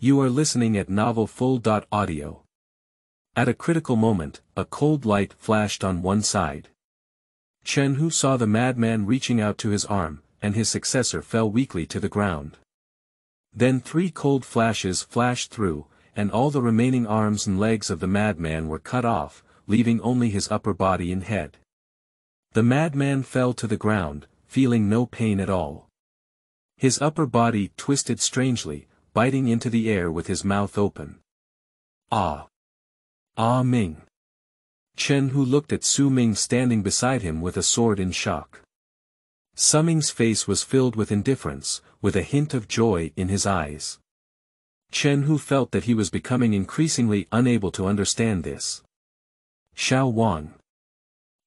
You are listening at novel full dot audio. At a critical moment, a cold light flashed on one side. Chen Hu saw the madman reaching out to his arm, and his successor fell weakly to the ground. Then three cold flashes flashed through, and all the remaining arms and legs of the madman were cut off, leaving only his upper body and head. The madman fell to the ground, feeling no pain at all. His upper body twisted strangely, biting into the air with his mouth open. Ah! Ah Ming! Chen Hu looked at Su Ming standing beside him with a sword in shock. Su Ming's face was filled with indifference, with a hint of joy in his eyes. Chen Hu felt that he was becoming increasingly unable to understand this. Xiao Wang.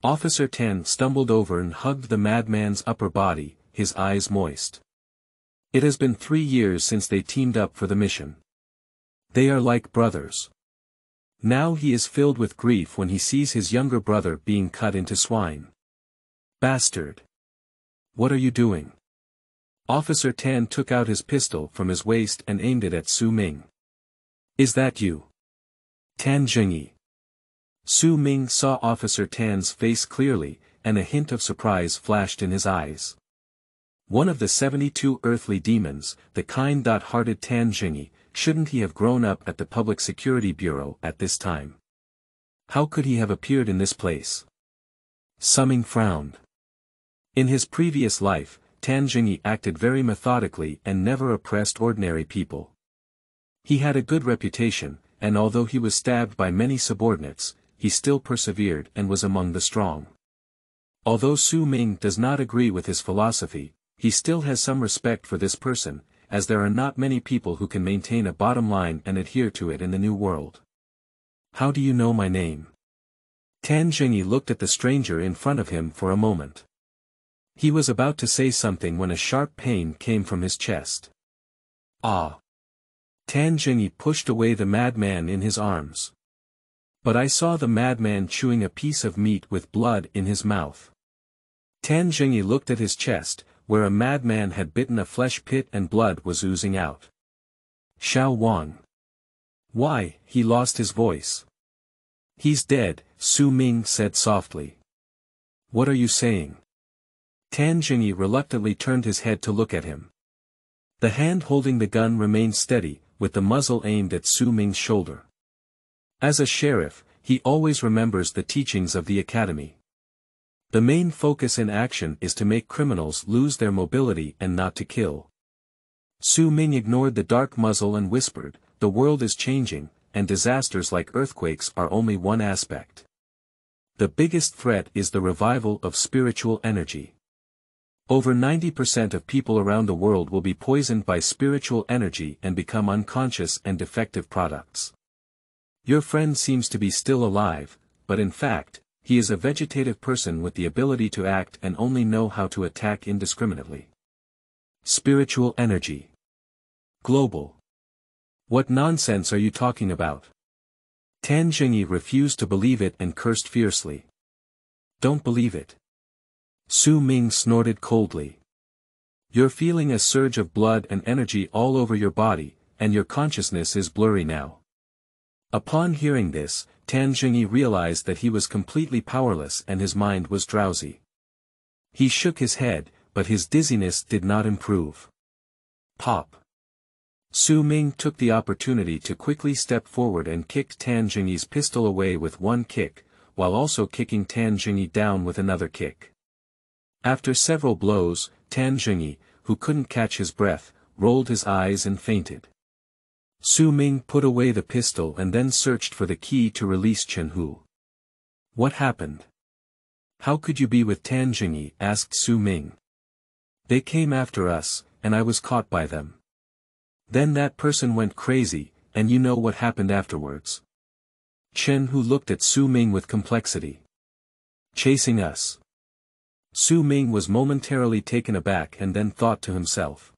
Officer Tan stumbled over and hugged the madman's upper body, his eyes moist. It has been three years since they teamed up for the mission. They are like brothers. Now he is filled with grief when he sees his younger brother being cut into swine. Bastard. What are you doing? Officer Tan took out his pistol from his waist and aimed it at Su Ming. Is that you? Tan Jingyi. Su Ming saw Officer Tan's face clearly, and a hint of surprise flashed in his eyes. One of the seventy-two earthly demons, the kind-hearted Tan Jingyi, shouldn't he have grown up at the Public Security Bureau at this time? How could he have appeared in this place? Su Ming frowned. In his previous life, Tan Jingyi acted very methodically and never oppressed ordinary people. He had a good reputation, and although he was stabbed by many subordinates, he still persevered and was among the strong. Although Su Ming does not agree with his philosophy, he still has some respect for this person, as there are not many people who can maintain a bottom line and adhere to it in the new world. How do you know my name? Tan Jingyi looked at the stranger in front of him for a moment. He was about to say something when a sharp pain came from his chest. Ah! Tan Jingyi pushed away the madman in his arms. But I saw the madman chewing a piece of meat with blood in his mouth. Tan Jingyi looked at his chest, where a madman had bitten a flesh pit and blood was oozing out. Xiao Wang. Why, he lost his voice. He's dead, Su Ming said softly. What are you saying? Tan Jingyi reluctantly turned his head to look at him. The hand holding the gun remained steady, with the muzzle aimed at Su Ming's shoulder. As a sheriff, he always remembers the teachings of the academy. The main focus in action is to make criminals lose their mobility and not to kill. Su Ming ignored the dark muzzle and whispered, "The world is changing, and disasters like earthquakes are only one aspect. The biggest threat is the revival of spiritual energy. Over ninety percent of people around the world will be poisoned by spiritual energy and become unconscious and defective products. Your friend seems to be still alive, but in fact, he is a vegetative person with the ability to act and only know how to attack indiscriminately. Spiritual energy. Global. What nonsense are you talking about?" Tan Jingyi refused to believe it and cursed fiercely. Don't believe it. Su Ming snorted coldly. You're feeling a surge of blood and energy all over your body, and your consciousness is blurry now. Upon hearing this, Tan Jingyi realized that he was completely powerless and his mind was drowsy. He shook his head, but his dizziness did not improve. Pop! Su Ming took the opportunity to quickly step forward and kicked Tan Jingyi's pistol away with one kick, while also kicking Tan Jingyi down with another kick. After several blows, Tan Jingyi, who couldn't catch his breath, rolled his eyes and fainted. Su Ming put away the pistol and then searched for the key to release Chen Hu. What happened? How could you be with Tan Jingyi? asked Su Ming. They came after us, and I was caught by them. Then that person went crazy, and you know what happened afterwards. Chen Hu looked at Su Ming with complexity. Chasing us. Su Ming was momentarily taken aback and then thought to himself.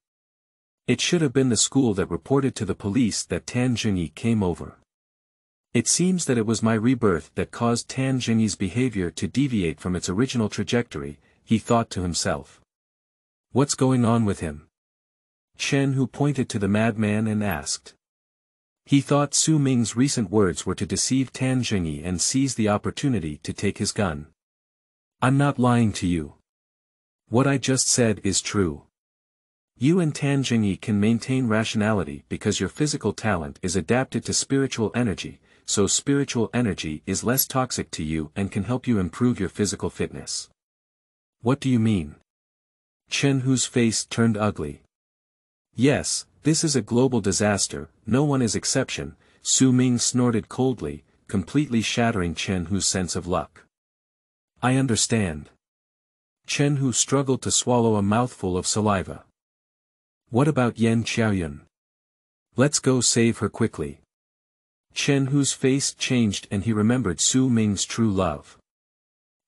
It should have been the school that reported to the police that Tan Jingyi came over. It seems that it was my rebirth that caused Tan Jingyi's behavior to deviate from its original trajectory, he thought to himself. What's going on with him? Chen Hu pointed to the madman and asked. He thought Su Ming's recent words were to deceive Tan Jingyi and seize the opportunity to take his gun. I'm not lying to you. What I just said is true. You and Tan Jingyi can maintain rationality because your physical talent is adapted to spiritual energy, so spiritual energy is less toxic to you and can help you improve your physical fitness. What do you mean? Chen Hu's face turned ugly. Yes, this is a global disaster, no one is exception, Su Ming snorted coldly, completely shattering Chen Hu's sense of luck. I understand. Chen Hu struggled to swallow a mouthful of saliva. What about Yan Xiaoyun? Let's go save her quickly. Chen Hu's face changed and he remembered Su Ming's true love.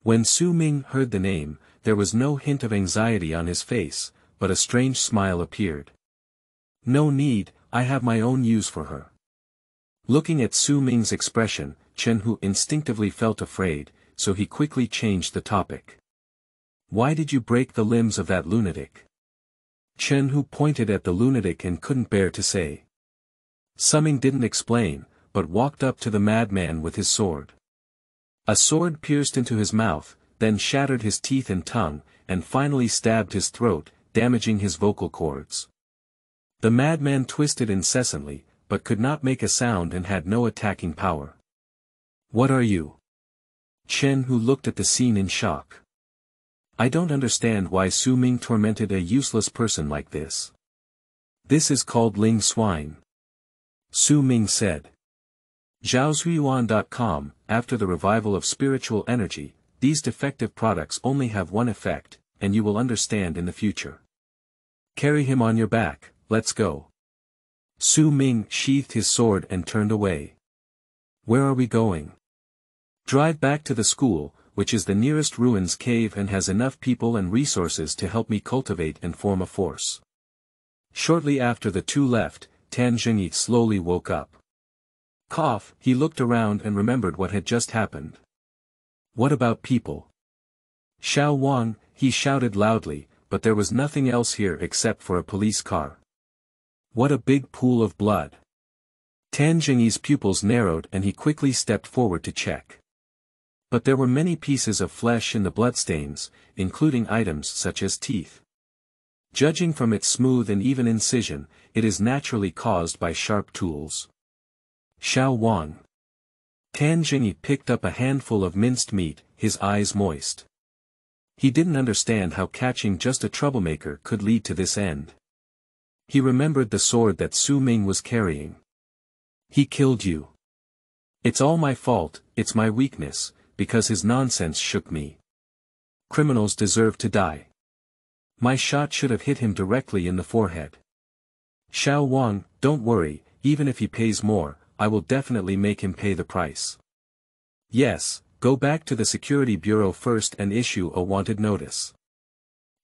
When Su Ming heard the name, there was no hint of anxiety on his face, but a strange smile appeared. No need, I have my own use for her. Looking at Su Ming's expression, Chen Hu instinctively felt afraid, so he quickly changed the topic. Why did you break the limbs of that lunatic? Chen Hu pointed at the lunatic and couldn't bear to say. Summing didn't explain, but walked up to the madman with his sword. A sword pierced into his mouth, then shattered his teeth and tongue, and finally stabbed his throat, damaging his vocal cords. The madman twisted incessantly, but could not make a sound and had no attacking power. What are you? Chen Hu looked at the scene in shock. I don't understand why Su Ming tormented a useless person like this. This is called Ling swine. Su Ming said. zhao shui yuan dot com, after the revival of spiritual energy, these defective products only have one effect, and you will understand in the future. Carry him on your back. Let's go. Su Ming sheathed his sword and turned away. Where are we going? Drive back to the school, which is the nearest ruins cave and has enough people and resources to help me cultivate and form a force. Shortly after the two left, Tan Jingyi slowly woke up. Cough, he looked around and remembered what had just happened. What about people? Xiao Wang, he shouted loudly, but there was nothing else here except for a police car. What a big pool of blood. Tan Jingyi's pupils narrowed and he quickly stepped forward to check. But there were many pieces of flesh in the bloodstains, including items such as teeth. Judging from its smooth and even incision, it is naturally caused by sharp tools. Xiao Wang. Tan Jingyi picked up a handful of minced meat, his eyes moist. He didn't understand how catching just a troublemaker could lead to this end. He remembered the sword that Su Ming was carrying. He killed you. It's all my fault, it's my weakness, because his nonsense shook me. Criminals deserve to die. My shot should have hit him directly in the forehead. Xiao Wang, don't worry, even if he pays more, I will definitely make him pay the price. Yes, go back to the security bureau first and issue a wanted notice.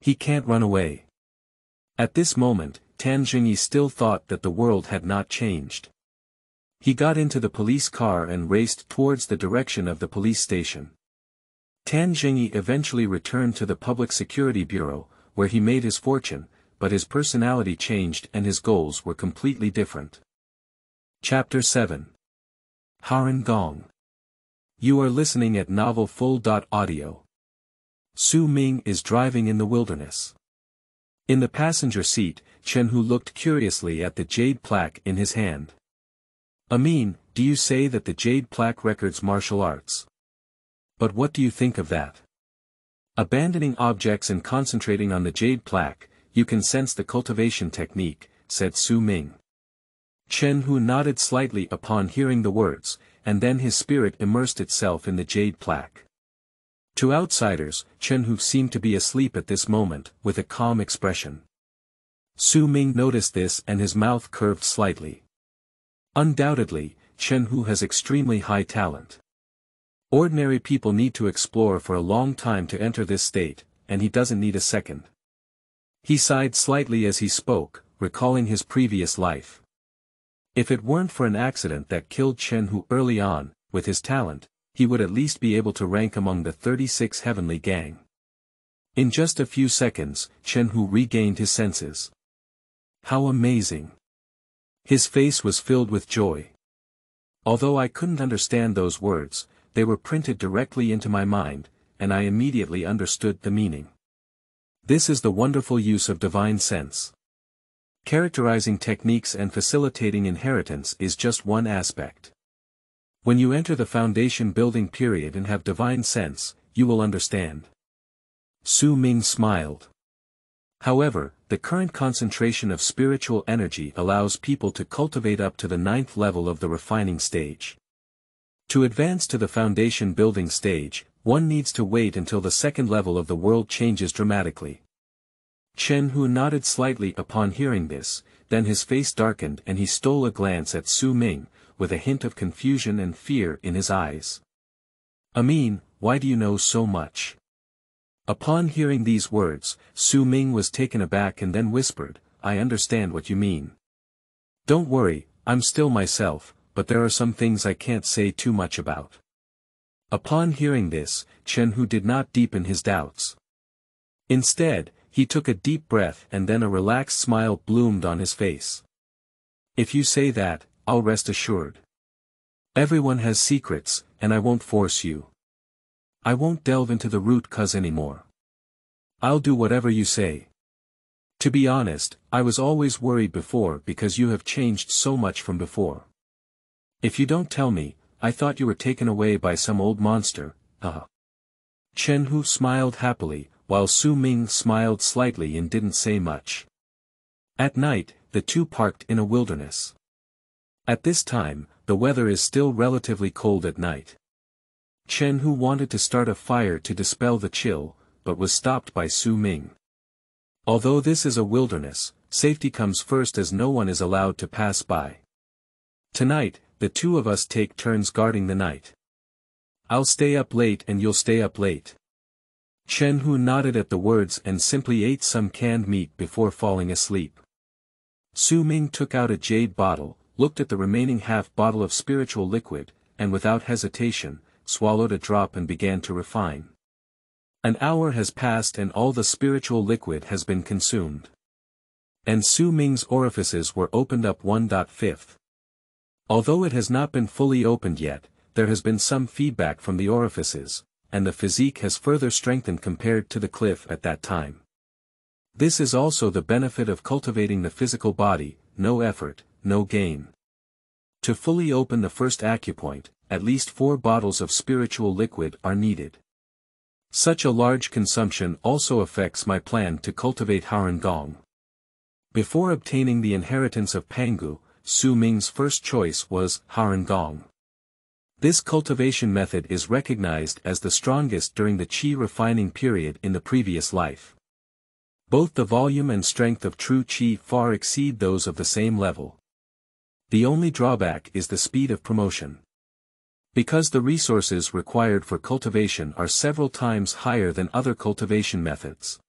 He can't run away. At this moment, Tan Jingyi still thought that the world had not changed. He got into the police car and raced towards the direction of the police station. Tan Jingyi eventually returned to the Public Security Bureau, where he made his fortune, but his personality changed and his goals were completely different. Chapter seven. Haoran Gong. You are listening at novel full dot audio. Su Ming is driving in the wilderness. In the passenger seat, Chen Hu looked curiously at the jade plaque in his hand. Amin, do you say that the jade plaque records martial arts? But what do you think of that? Abandoning objects and concentrating on the jade plaque, you can sense the cultivation technique, said Su Ming. Chen Hu nodded slightly upon hearing the words, and then his spirit immersed itself in the jade plaque. To outsiders, Chen Hu seemed to be asleep at this moment, with a calm expression. Su Ming noticed this and his mouth curved slightly. Undoubtedly, Chen Hu has extremely high talent. Ordinary people need to explore for a long time to enter this state, and he doesn't need a second. He sighed slightly as he spoke, recalling his previous life. If it weren't for an accident that killed Chen Hu early on, with his talent, he would at least be able to rank among the thirty-six heavenly gang. In just a few seconds, Chen Hu regained his senses. How amazing! His face was filled with joy. Although I couldn't understand those words, they were printed directly into my mind, and I immediately understood the meaning. This is the wonderful use of divine sense. Characterizing techniques and facilitating inheritance is just one aspect. When you enter the foundation building period and have divine sense, you will understand. Su Ming smiled. However, the current concentration of spiritual energy allows people to cultivate up to the ninth level of the refining stage. To advance to the foundation building stage, one needs to wait until the second level of the world changes dramatically. Chen Hu nodded slightly upon hearing this, then his face darkened and he stole a glance at Su Ming, with a hint of confusion and fear in his eyes. "Amin, why do you know so much?" Upon hearing these words, Su Ming was taken aback and then whispered, "I understand what you mean. Don't worry, I'm still myself, but there are some things I can't say too much about." Upon hearing this, Chen Hu did not deepen his doubts. Instead, he took a deep breath and then a relaxed smile bloomed on his face. "If you say that, I'll rest assured. Everyone has secrets, and I won't force you. I won't delve into the root cause anymore. I'll do whatever you say. To be honest, I was always worried before because you have changed so much from before. If you don't tell me, I thought you were taken away by some old monster, huh?" Chen Hu smiled happily, while Su Ming smiled slightly and didn't say much. At night, the two parked in a wilderness. At this time, the weather is still relatively cold at night. Chen Hu wanted to start a fire to dispel the chill, but was stopped by Su Ming. Although this is a wilderness, safety comes first as no one is allowed to pass by. "Tonight, the two of us take turns guarding the night. I'll stay up late and you'll stay up late." Chen Hu nodded at the words and simply ate some canned meat before falling asleep. Su Ming took out a jade bottle, looked at the remaining half bottle of spiritual liquid, and without hesitation, swallowed a drop and began to refine. An hour has passed and all the spiritual liquid has been consumed. And Su Ming's orifices were opened up one and a half. Although it has not been fully opened yet, there has been some feedback from the orifices, and the physique has further strengthened compared to the cliff at that time. This is also the benefit of cultivating the physical body, no effort, no gain. To fully open the first acupoint, at least four bottles of spiritual liquid are needed. Such a large consumption also affects my plan to cultivate Haoran Gong. Before obtaining the inheritance of Pangu, Su Ming's first choice was Haoran Gong. This cultivation method is recognized as the strongest during the qi refining period in the previous life. Both the volume and strength of true qi far exceed those of the same level. The only drawback is the speed of promotion. Because the resources required for cultivation are several times higher than other cultivation methods.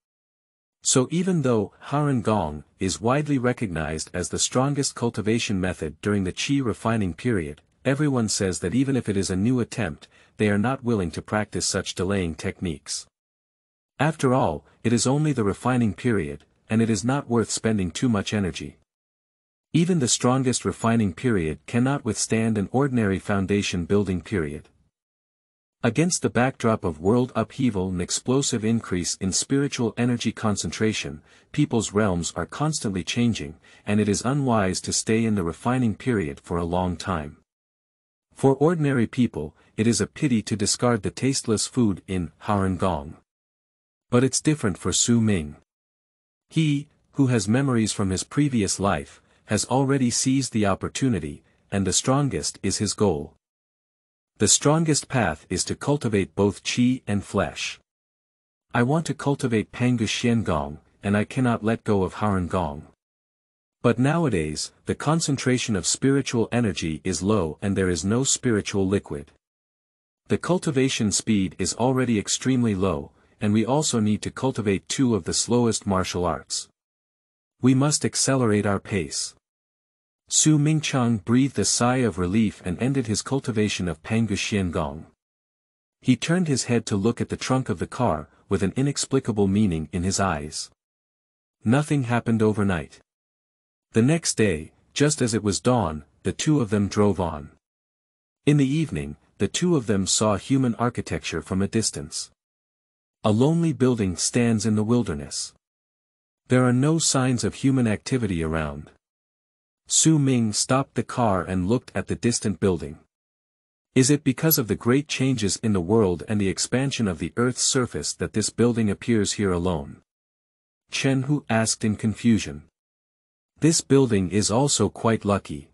So even though Haoran Gong is widely recognized as the strongest cultivation method during the qi refining period, everyone says that even if it is a new attempt, they are not willing to practice such delaying techniques. After all, it is only the refining period, and it is not worth spending too much energy. Even the strongest refining period cannot withstand an ordinary foundation building period. Against the backdrop of world upheaval and explosive increase in spiritual energy concentration, people's realms are constantly changing, and it is unwise to stay in the refining period for a long time. For ordinary people, it is a pity to discard the tasteless food in Haoran Gong. But it's different for Su Ming. He, who has memories from his previous life, has already seized the opportunity, and the strongest is his goal. The strongest path is to cultivate both qi and flesh. I want to cultivate Pangu Xian Gong, and I cannot let go of Haoran Gong. But nowadays, the concentration of spiritual energy is low and there is no spiritual liquid. The cultivation speed is already extremely low, and we also need to cultivate two of the slowest martial arts. We must accelerate our pace. Su Mingchang breathed a sigh of relief and ended his cultivation of Pangu Xian Gong. He turned his head to look at the trunk of the car, with an inexplicable meaning in his eyes. Nothing happened overnight. The next day, just as it was dawn, the two of them drove on. In the evening, the two of them saw human architecture from a distance. A lonely building stands in the wilderness. There are no signs of human activity around. Su Ming stopped the car and looked at the distant building. Is it because of the great changes in the world and the expansion of the Earth's surface that this building appears here alone? Chen Hu asked in confusion. This building is also quite lucky.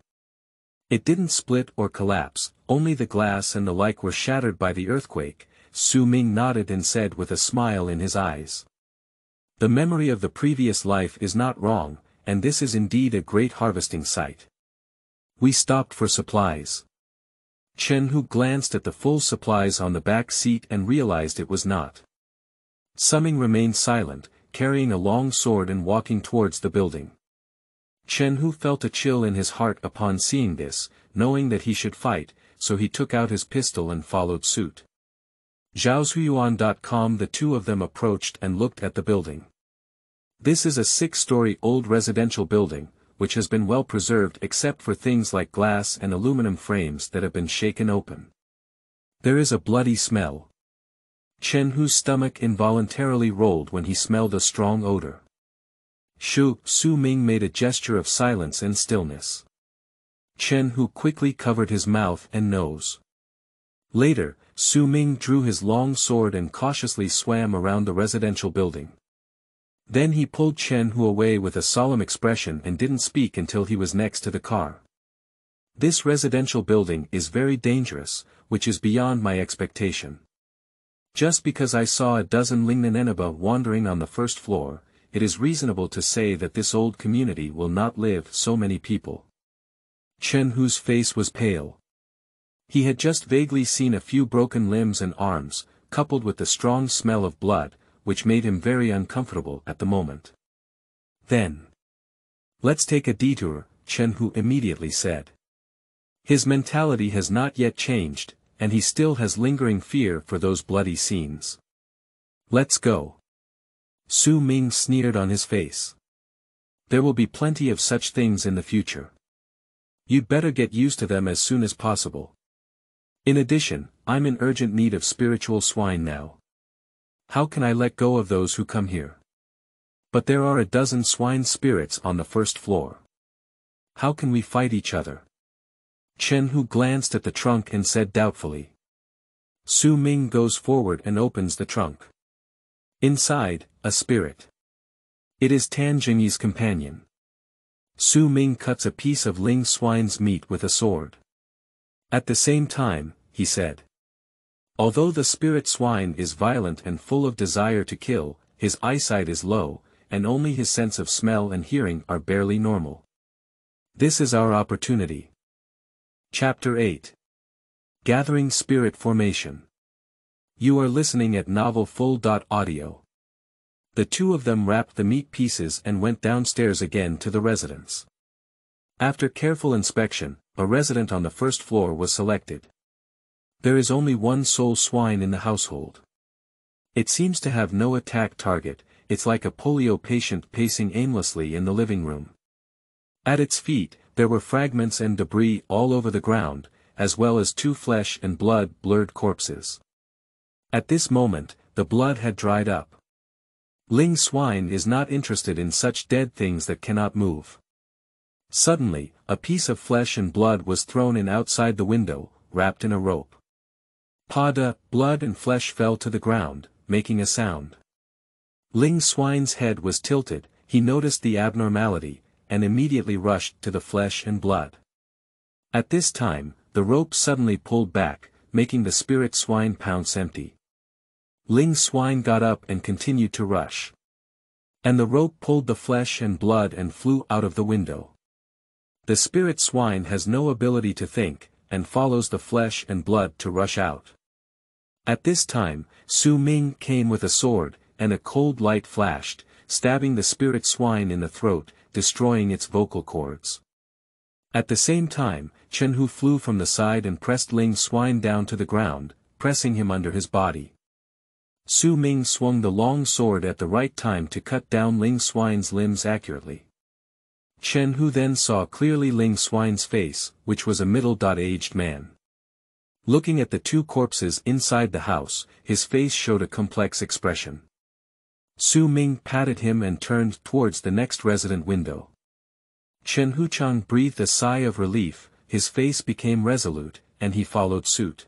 It didn't split or collapse, only the glass and the like were shattered by the earthquake, Su Ming nodded and said with a smile in his eyes. The memory of the previous life is not wrong, and this is indeed a great harvesting site. We stopped for supplies. Chen Hu glanced at the full supplies on the back seat and realized it was not. Summing remained silent, carrying a long sword and walking towards the building. Chen Hu felt a chill in his heart upon seeing this, knowing that he should fight, so he took out his pistol and followed suit. zhao shu yuan dot com The two of them approached and looked at the building. This is a six-story old residential building, which has been well preserved except for things like glass and aluminum frames that have been shaken open. There is a bloody smell. Chen Hu's stomach involuntarily rolled when he smelled a strong odor. Shu, Su Ming made a gesture of silence and stillness. Chen Hu quickly covered his mouth and nose. Later, Su Ming drew his long sword and cautiously swam around the residential building. Then he pulled Chen Hu away with a solemn expression and didn't speak until he was next to the car. This residential building is very dangerous, which is beyond my expectation. Just because I saw a dozen Lingnan Eneba wandering on the first floor, it is reasonable to say that this old community will not live so many people. Chen Hu's face was pale. He had just vaguely seen a few broken limbs and arms, coupled with the strong smell of blood, which made him very uncomfortable at the moment. Then. Let's take a detour, Chen Hu immediately said. His mentality has not yet changed, and he still has lingering fear for those bloody scenes. Let's go. Su Ming sneered on his face. There will be plenty of such things in the future. You'd better get used to them as soon as possible. In addition, I'm in urgent need of spiritual swine now. How can I let go of those who come here? But there are a dozen swine spirits on the first floor. How can we fight each other? Chen Hu glanced at the trunk and said doubtfully. Su Ming goes forward and opens the trunk. Inside, a spirit. It is Tan Jingyi's companion. Su Ming cuts a piece of Ling swine's meat with a sword. At the same time, he said. Although the spirit swine is violent and full of desire to kill, his eyesight is low, and only his sense of smell and hearing are barely normal. This is our opportunity. Chapter eight. Gathering Spirit Formation. You are listening at novel full dot audio. The two of them wrapped the meat pieces and went downstairs again to the residence. After careful inspection, a resident on the first floor was selected. There is only one soul swine in the household. It seems to have no attack target, it's like a polio patient pacing aimlessly in the living room. At its feet, there were fragments and debris all over the ground, as well as two flesh and blood blurred corpses. At this moment, the blood had dried up. Ling swine is not interested in such dead things that cannot move. Suddenly, a piece of flesh and blood was thrown in outside the window, wrapped in a rope. Pada, blood and flesh fell to the ground, making a sound. Ling swine's head was tilted, he noticed the abnormality, and immediately rushed to the flesh and blood. At this time, the rope suddenly pulled back, making the spirit swine pounce empty. Ling swine got up and continued to rush. And the rope pulled the flesh and blood and flew out of the window. The spirit swine has no ability to think, and follows the flesh and blood to rush out. At this time, Su Ming came with a sword, and a cold light flashed, stabbing the spirit swine in the throat, destroying its vocal cords. At the same time, Chen Hu flew from the side and pressed Ling Swine down to the ground, pressing him under his body. Su Ming swung the long sword at the right time to cut down Ling Swine's limbs accurately. Chen Hu then saw clearly Ling Swine's face, which was a middle-aged man. Looking at the two corpses inside the house, his face showed a complex expression. Su Ming patted him and turned towards the next resident window. Chen Huchang breathed a sigh of relief, his face became resolute, and he followed suit.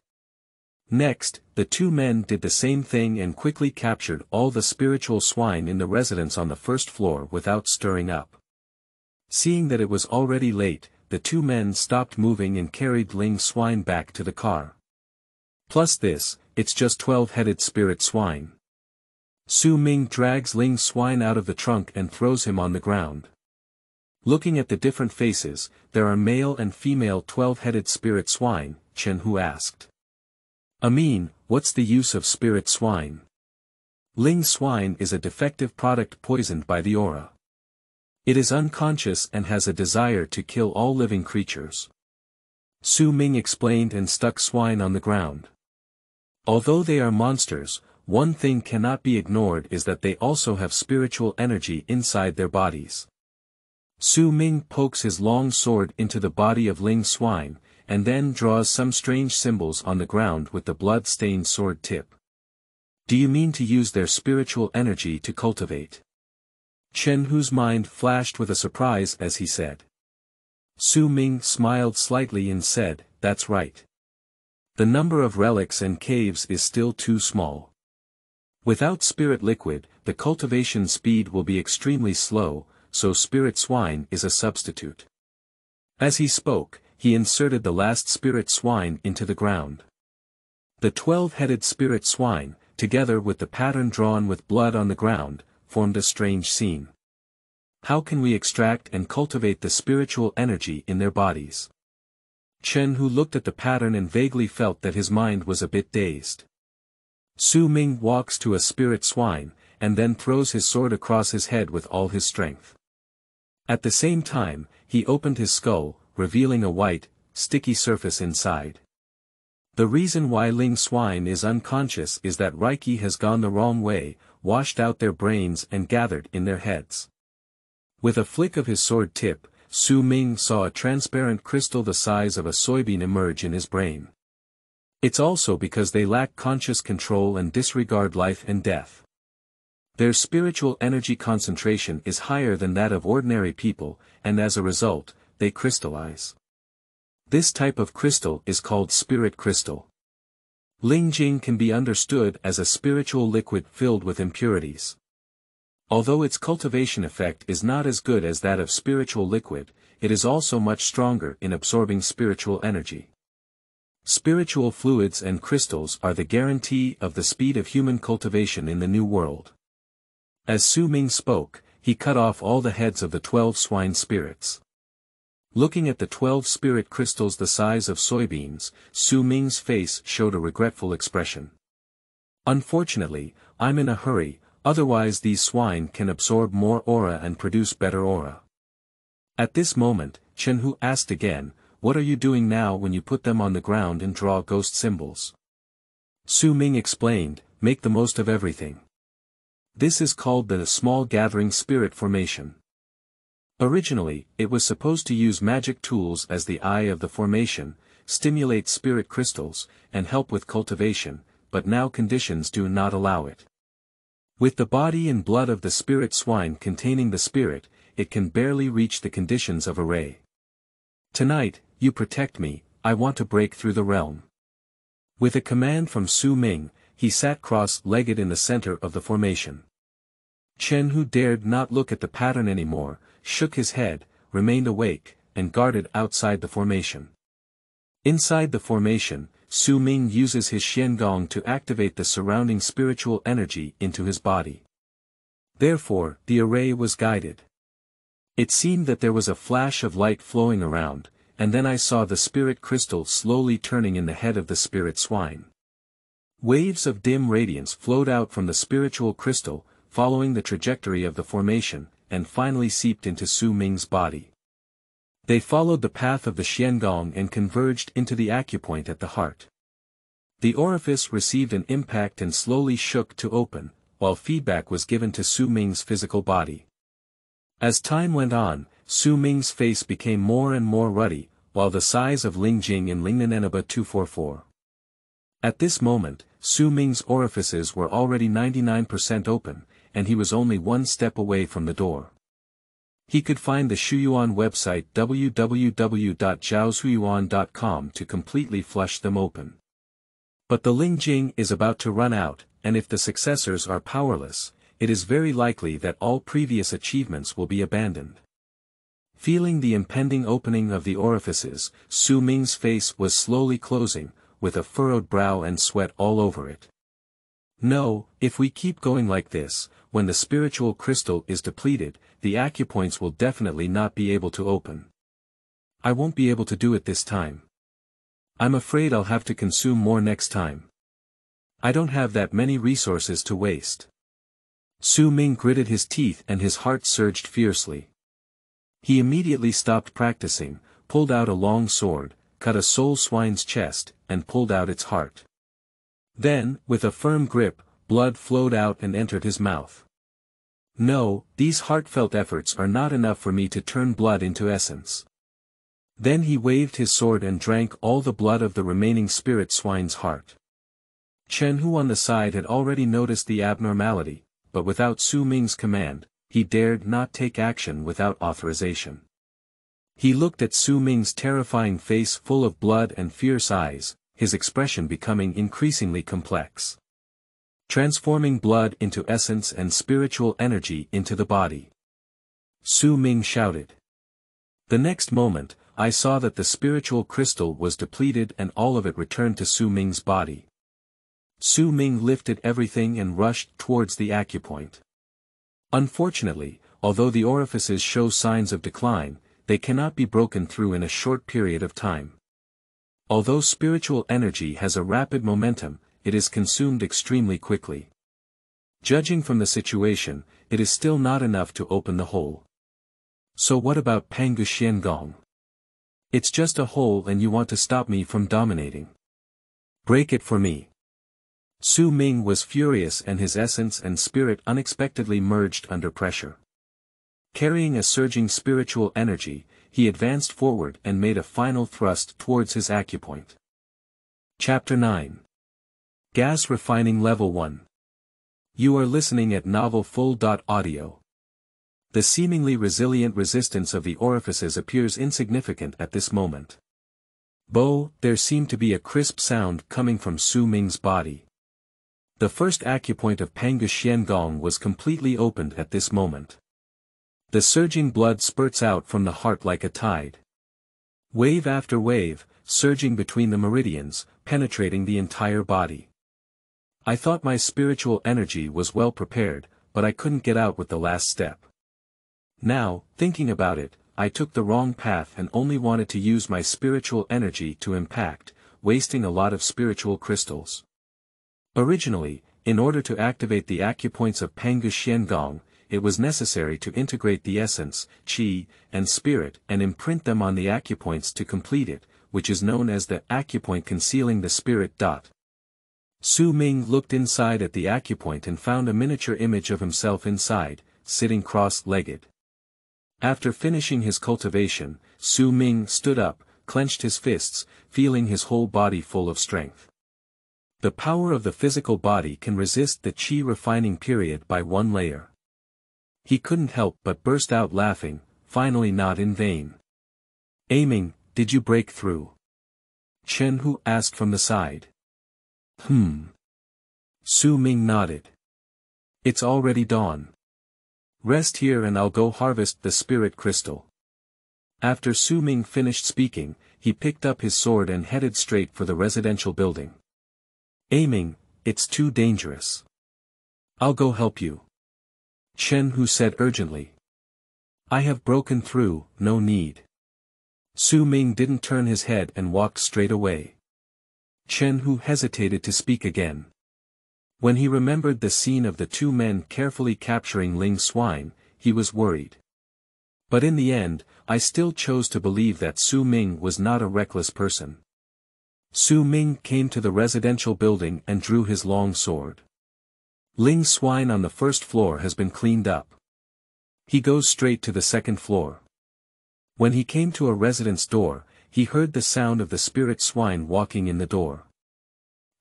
Next, the two men did the same thing and quickly captured all the spiritual swine in the residence on the first floor without stirring up. Seeing that it was already late, the two men stopped moving and carried Ling Swine back to the car. Plus this, it's just twelve-headed spirit swine. Su Ming drags Ling Swine out of the trunk and throws him on the ground. Looking at the different faces, there are male and female twelve-headed spirit swine, Chen Hu asked. Amin, what's the use of spirit swine? Ling Swine is a defective product poisoned by the aura. It is unconscious and has a desire to kill all living creatures. Su Ming explained and stuck swine on the ground. Although they are monsters, one thing cannot be ignored is that they also have spiritual energy inside their bodies. Su Ming pokes his long sword into the body of Ling Swine, and then draws some strange symbols on the ground with the blood-stained sword tip. Do you mean to use their spiritual energy to cultivate? Chen Hu's mind flashed with a surprise as he said. Su Ming smiled slightly and said, that's right. The number of relics and caves is still too small. Without spirit liquid, the cultivation speed will be extremely slow, so spirit swine is a substitute. As he spoke, he inserted the last spirit swine into the ground. The twelve-headed spirit swine, together with the pattern drawn with blood on the ground, formed a strange scene. How can we extract and cultivate the spiritual energy in their bodies? Chen Hu looked at the pattern and vaguely felt that his mind was a bit dazed. Su Ming walks to a spirit swine, and then throws his sword across his head with all his strength. At the same time, he opened his skull, revealing a white, sticky surface inside. The reason why Ling Swine is unconscious is that Reiki has gone the wrong way, washed out their brains and gathered in their heads. With a flick of his sword tip, Su Ming saw a transparent crystal the size of a soybean emerge in his brain. It's also because they lack conscious control and disregard life and death. Their spiritual energy concentration is higher than that of ordinary people, and as a result, they crystallize. This type of crystal is called spirit crystal. Ling Jing can be understood as a spiritual liquid filled with impurities. Although its cultivation effect is not as good as that of spiritual liquid, it is also much stronger in absorbing spiritual energy. Spiritual fluids and crystals are the guarantee of the speed of human cultivation in the New World. As Su Ming spoke, he cut off all the heads of the twelve swine spirits. Looking at the twelve spirit crystals the size of soybeans, Su Ming's face showed a regretful expression. Unfortunately, I'm in a hurry, otherwise these swine can absorb more aura and produce better aura. At this moment, Chen Hu asked again, what are you doing now when you put them on the ground and draw ghost symbols? Su Ming explained, make the most of everything. This is called the small gathering spirit formation. Originally, it was supposed to use magic tools as the eye of the formation, stimulate spirit crystals, and help with cultivation, but now conditions do not allow it. With the body and blood of the spirit swine containing the spirit, it can barely reach the conditions of a ray. Tonight, you protect me, I want to break through the realm. With a command from Su Ming, he sat cross-legged in the center of the formation. Chen Hu dared not look at the pattern anymore, shook his head, remained awake, and guarded outside the formation. Inside the formation, Su Ming uses his Xian Gong to activate the surrounding spiritual energy into his body. Therefore, the array was guided. It seemed that there was a flash of light flowing around, and then I saw the spirit crystal slowly turning in the head of the spirit swine. Waves of dim radiance flowed out from the spiritual crystal, following the trajectory of the formation, and finally seeped into Su Ming's body. They followed the path of the Xiangong and converged into the acupoint at the heart. The orifice received an impact and slowly shook to open, while feedback was given to Su Ming's physical body. As time went on, Su Ming's face became more and more ruddy, while the size of Ling Jing and Lingnanenaba two forty-four. At this moment, Su Ming's orifices were already ninety-nine percent open, and he was only one step away from the door. He could find the Shuyuan website w w w dot zhao shu yuan dot com to completely flush them open. But the Ling Jing is about to run out, and if the successors are powerless, it is very likely that all previous achievements will be abandoned. Feeling the impending opening of the orifices, Su Ming's face was slowly closing, with a furrowed brow and sweat all over it. No, if we keep going like this, when the spiritual crystal is depleted, the acupoints will definitely not be able to open. I won't be able to do it this time. I'm afraid I'll have to consume more next time. I don't have that many resources to waste. Su Ming gritted his teeth and his heart surged fiercely. He immediately stopped practicing, pulled out a long sword, cut a soul swine's chest, and pulled out its heart. Then, with a firm grip, blood flowed out and entered his mouth. No, these heartfelt efforts are not enough for me to turn blood into essence. Then he waved his sword and drank all the blood of the remaining spirit swine's heart. Chen Hu on the side had already noticed the abnormality, but without Su Ming's command, he dared not take action without authorization. He looked at Su Ming's terrifying face full of blood and fierce eyes, his expression becoming increasingly complex. Transforming blood into essence and spiritual energy into the body. Su Ming shouted. The next moment, I saw that the spiritual crystal was depleted and all of it returned to Su Ming's body. Su Ming lifted everything and rushed towards the acupoint. Unfortunately, although the orifices show signs of decline, they cannot be broken through in a short period of time. Although spiritual energy has a rapid momentum, it is consumed extremely quickly. Judging from the situation, it is still not enough to open the hole. So what about Pangu Xian Gong? It's just a hole and you want to stop me from dominating. Break it for me. Su Ming was furious and his essence and spirit unexpectedly merged under pressure. Carrying a surging spiritual energy, he advanced forward and made a final thrust towards his acupoint. Chapter nine. Gas Refining Level one. You are listening at novel full dot audio. The seemingly resilient resistance of the orifices appears insignificant at this moment. Bo, there seemed to be a crisp sound coming from Su Ming's body. The first acupoint of Pangu Xian Gong was completely opened at this moment. The surging blood spurts out from the heart like a tide. Wave after wave, surging between the meridians, penetrating the entire body. I thought my spiritual energy was well prepared, but I couldn't get out with the last step. Now, thinking about it, I took the wrong path and only wanted to use my spiritual energy to impact, wasting a lot of spiritual crystals. Originally, in order to activate the acupoints of Pangu Xian Gong, it was necessary to integrate the essence, qi, and spirit and imprint them on the acupoints to complete it, which is known as the acupoint concealing the spirit. Su Ming looked inside at the acupoint and found a miniature image of himself inside, sitting cross-legged. After finishing his cultivation, Su Ming stood up, clenched his fists, feeling his whole body full of strength. The power of the physical body can resist the qi refining period by one layer. He couldn't help but burst out laughing, finally not in vain. Aiming, did you break through? Chen Hu asked from the side. Hmm. Su Ming nodded. It's already dawn. Rest here and I'll go harvest the spirit crystal. After Su Ming finished speaking, he picked up his sword and headed straight for the residential building. Aiming, it's too dangerous. I'll go help you. Chen Hu said urgently. I have broken through, no need. Su Ming didn't turn his head and walked straight away. Chen Hu hesitated to speak again. When he remembered the scene of the two men carefully capturing Ling Swine, he was worried. But in the end, I still chose to believe that Su Ming was not a reckless person. Su Ming came to the residential building and drew his long sword. Ling's swine on the first floor has been cleaned up. He goes straight to the second floor. When he came to a residence door, he heard the sound of the spirit swine walking in the door.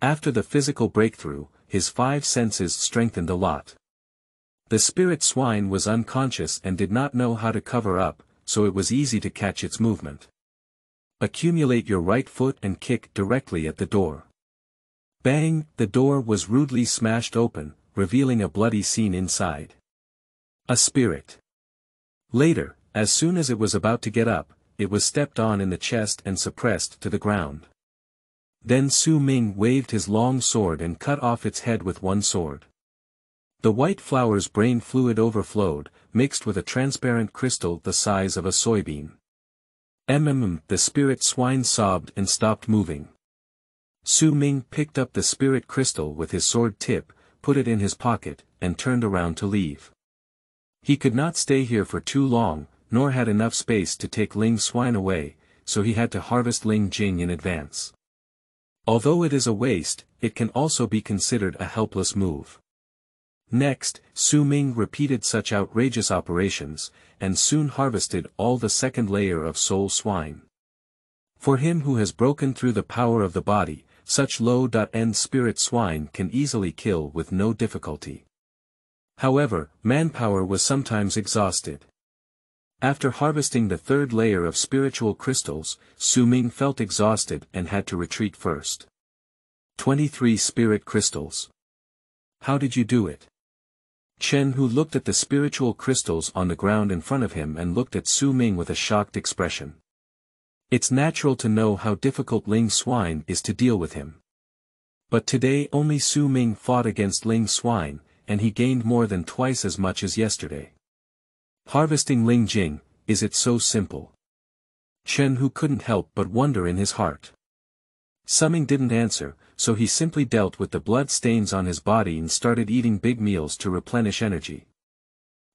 After the physical breakthrough, his five senses strengthened a lot. The spirit swine was unconscious and did not know how to cover up, so it was easy to catch its movement. Accumulate your right foot and kick directly at the door. Bang! The door was rudely smashed open, revealing a bloody scene inside. A spirit. Later, as soon as it was about to get up, it was stepped on in the chest and suppressed to the ground. Then Su Ming waved his long sword and cut off its head with one sword. The white flower's brain fluid overflowed, mixed with a transparent crystal the size of a soybean. Mmm, the spirit swine sobbed and stopped moving. Su Ming picked up the spirit crystal with his sword tip, put it in his pocket, and turned around to leave. He could not stay here for too long, nor had enough space to take Ling swine away, so he had to harvest Ling Jing in advance. Although it is a waste, it can also be considered a helpless move. Next, Su Ming repeated such outrageous operations, and soon harvested all the second layer of soul swine. For him who has broken through the power of the body, such low-end spirit swine can easily kill with no difficulty. However, manpower was sometimes exhausted. After harvesting the third layer of spiritual crystals, Su Ming felt exhausted and had to retreat first. twenty-three Spirit Crystals. How did you do it? Chen Hu looked at the spiritual crystals on the ground in front of him and looked at Su Ming with a shocked expression. It's natural to know how difficult Ling Swine is to deal with him. But today only Su Ming fought against Ling Swine, and he gained more than twice as much as yesterday. Harvesting Ling Jing, is it so simple? Chen Hu couldn't help but wonder in his heart. Summing didn't answer, so he simply dealt with the blood stains on his body and started eating big meals to replenish energy.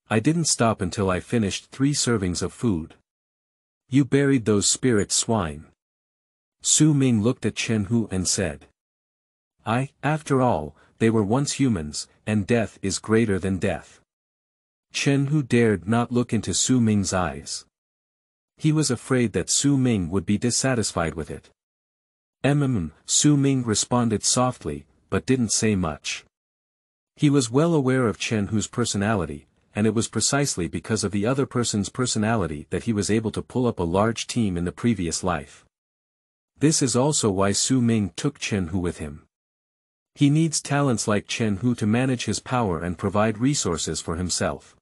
I didn't stop until I finished three servings of food. You buried those spirit swine. Su Ming looked at Chen Hu and said. I, after all, they were once humans, and death is greater than death. Chen Hu dared not look into Su Ming's eyes. He was afraid that Su Ming would be dissatisfied with it. Mm, Su Ming responded softly, but didn't say much. He was well aware of Chen Hu's personality, and it was precisely because of the other person's personality that he was able to pull up a large team in the previous life. This is also why Su Ming took Chen Hu with him. He needs talents like Chen Hu to manage his power and provide resources for himself.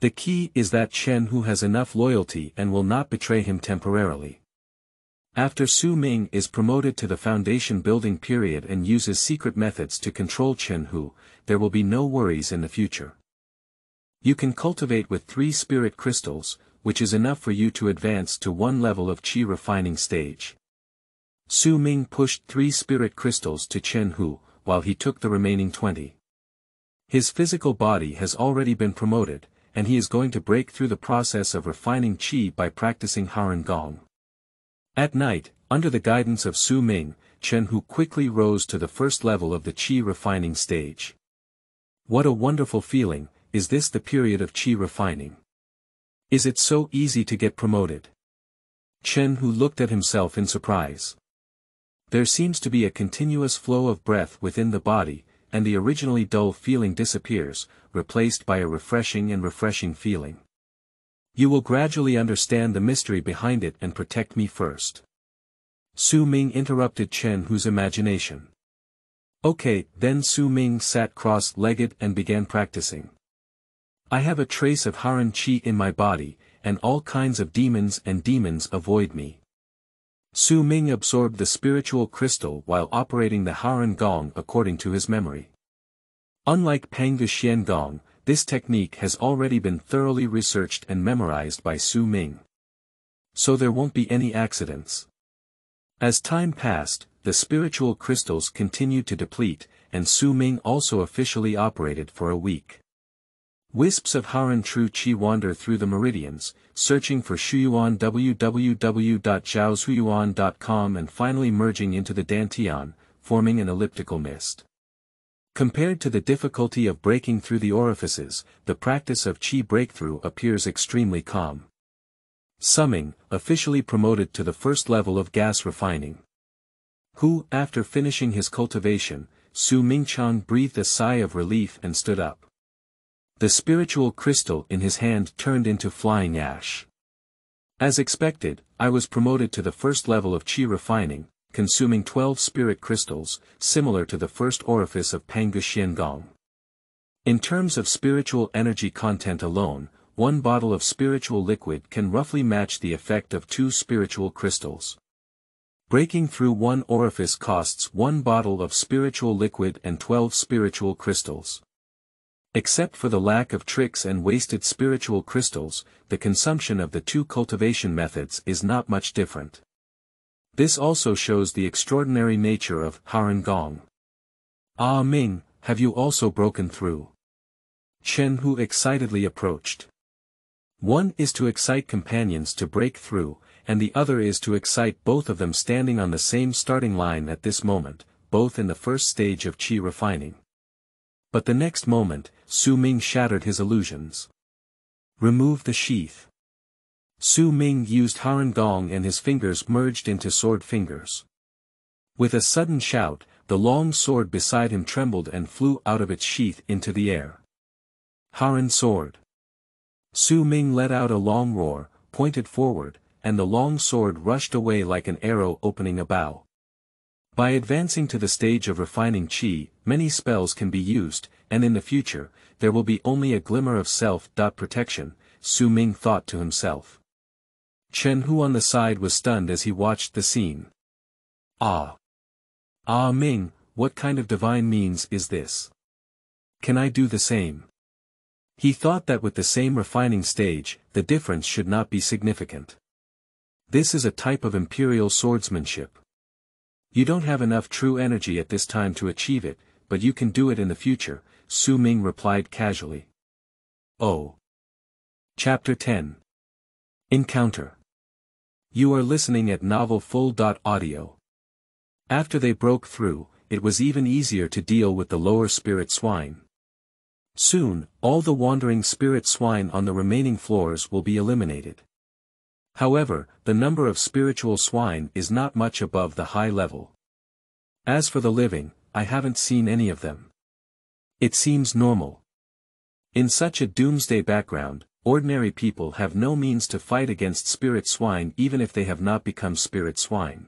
The key is that Chen Hu has enough loyalty and will not betray him temporarily. After Su Ming is promoted to the foundation building period and uses secret methods to control Chen Hu, there will be no worries in the future. You can cultivate with three spirit crystals, which is enough for you to advance to one level of qi refining stage. Su Ming pushed three spirit crystals to Chen Hu, while he took the remaining twenty. His physical body has already been promoted, and he is going to break through the process of refining qi by practicing Haoran Gong. At night, under the guidance of Su Ming, Chen Hu quickly rose to the first level of the qi refining stage. What a wonderful feeling, is this the period of qi refining? Is it so easy to get promoted? Chen Hu looked at himself in surprise. There seems to be a continuous flow of breath within the body, and the originally dull feeling disappears, replaced by a refreshing and refreshing feeling. You will gradually understand the mystery behind it and protect me first. Su Ming interrupted Chen Hu's imagination. Okay, then Su Ming sat cross-legged and began practicing. I have a trace of Haoran qi in my body, and all kinds of demons and demons avoid me. Su Ming absorbed the spiritual crystal while operating the Haoran Gong according to his memory. Unlike Pangu Xian Gong, this technique has already been thoroughly researched and memorized by Su Ming. So there won't be any accidents. As time passed, the spiritual crystals continued to deplete, and Su Ming also officially operated for a week. Wisps of Haoran True Qi wander through the meridians, searching for Shuyuan w w w dot zhao shu yuan dot com and finally merging into the Dantian, forming an elliptical mist. Compared to the difficulty of breaking through the orifices, the practice of Qi breakthrough appears extremely calm. Summing, officially promoted to the first level of gas refining. Who, after finishing his cultivation, Su Mingchang breathed a sigh of relief and stood up. The spiritual crystal in his hand turned into flying ash. As expected, I was promoted to the first level of Qi refining, consuming twelve spirit crystals, similar to the first orifice of Pangu Xian Gong. In terms of spiritual energy content alone, one bottle of spiritual liquid can roughly match the effect of two spiritual crystals. Breaking through one orifice costs one bottle of spiritual liquid and twelve spiritual crystals. Except for the lack of tricks and wasted spiritual crystals, the consumption of the two cultivation methods is not much different. This also shows the extraordinary nature of Haoran Gong. Ah Ming, have you also broken through? Chen Hu excitedly approached. One is to excite companions to break through, and the other is to excite both of them standing on the same starting line at this moment, both in the first stage of Qi refining. But the next moment, Su Ming shattered his illusions. Remove the sheath. Su Ming used Haoran Gong and his fingers merged into sword fingers. With a sudden shout, the long sword beside him trembled and flew out of its sheath into the air. Haoran Sword. Su Ming let out a long roar, pointed forward, and the long sword rushed away like an arrow opening a bow. By advancing to the stage of refining Qi, many spells can be used, and in the future, there will be only a glimmer of self-protection, Su Ming thought to himself. Chen Hu on the side was stunned as he watched the scene. Ah! Ah Ming, what kind of divine means is this? Can I do the same? He thought that with the same refining stage, the difference should not be significant. This is a type of imperial swordsmanship. You don't have enough true energy at this time to achieve it, but you can do it in the future, Su Ming replied casually. Oh! Chapter ten. Encounter. You are listening at novel full dot audio. After they broke through, it was even easier to deal with the lower spirit swine. Soon, all the wandering spirit swine on the remaining floors will be eliminated. However, the number of spiritual swine is not much above the high level. As for the living, I haven't seen any of them. It seems normal. In such a doomsday background, ordinary people have no means to fight against spirit swine even if they have not become spirit swine.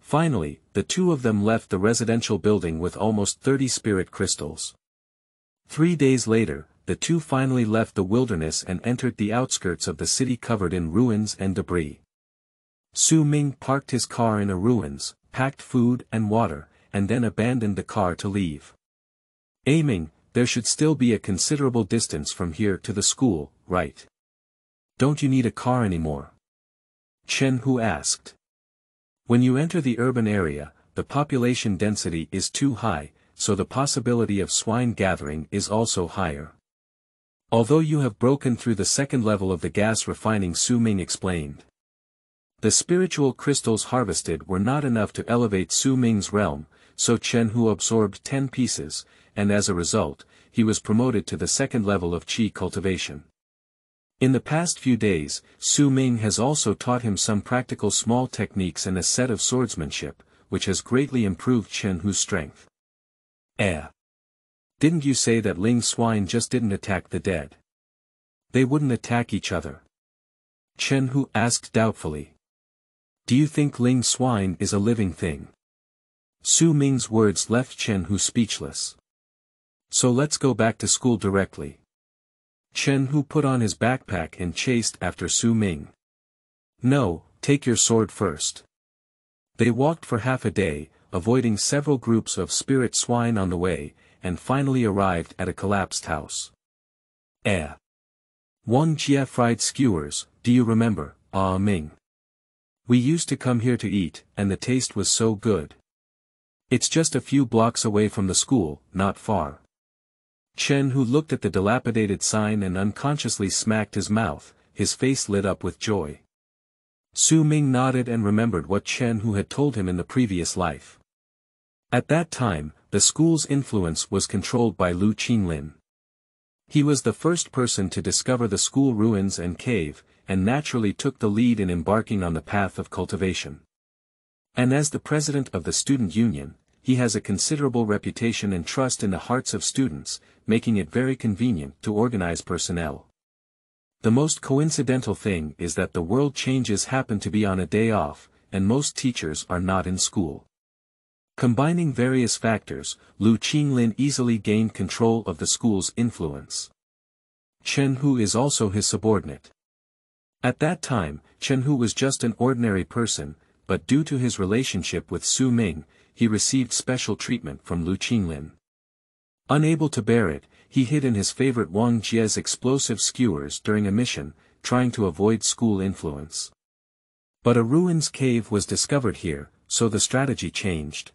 Finally, the two of them left the residential building with almost thirty spirit crystals. Three days later, the two finally left the wilderness and entered the outskirts of the city covered in ruins and debris. Su Ming parked his car in a ruins, packed food and water, and then abandoned the car to leave. Aiming, there should still be a considerable distance from here to the school, right? Don't you need a car anymore? Chen Hu asked. When you enter the urban area, the population density is too high, so the possibility of swine gathering is also higher. Although you have broken through the second level of the gas refining, Su Ming explained. The spiritual crystals harvested were not enough to elevate Su Ming's realm, so Chen Hu absorbed ten pieces, and as a result, he was promoted to the second level of Qi cultivation. In the past few days, Su Ming has also taught him some practical small techniques and a set of swordsmanship, which has greatly improved Chen Hu's strength. Eh. Didn't you say that Ling swine just didn't attack the dead? They wouldn't attack each other? Chen Hu asked doubtfully. Do you think Ling swine is a living thing? Su Ming's words left Chen Hu speechless. So let's go back to school directly. Chen Hu put on his backpack and chased after Su Ming. No, take your sword first. They walked for half a day, avoiding several groups of spirit swine on the way, and finally arrived at a collapsed house. Eh. Wang Jia fried skewers, do you remember, Ah Ming? We used to come here to eat, and the taste was so good. It's just a few blocks away from the school, not far. Chen Hu looked at the dilapidated sign and unconsciously smacked his mouth, his face lit up with joy. Su Ming nodded and remembered what Chen Hu had told him in the previous life. At that time, the school's influence was controlled by Lu Qinglin. He was the first person to discover the school ruins and cave, and naturally took the lead in embarking on the path of cultivation. And as the president of the student union, he has a considerable reputation and trust in the hearts of students, making it very convenient to organize personnel. The most coincidental thing is that the world changes happen to be on a day off, and most teachers are not in school. Combining various factors, Lu Qinglin easily gained control of the school's influence. Chen Hu is also his subordinate. At that time, Chen Hu was just an ordinary person, but due to his relationship with Su Ming, he received special treatment from Lu Qinglin. Unable to bear it, he hid in his favorite Wang Jie's explosive skewers during a mission, trying to avoid school influence. But a ruins cave was discovered here, so the strategy changed.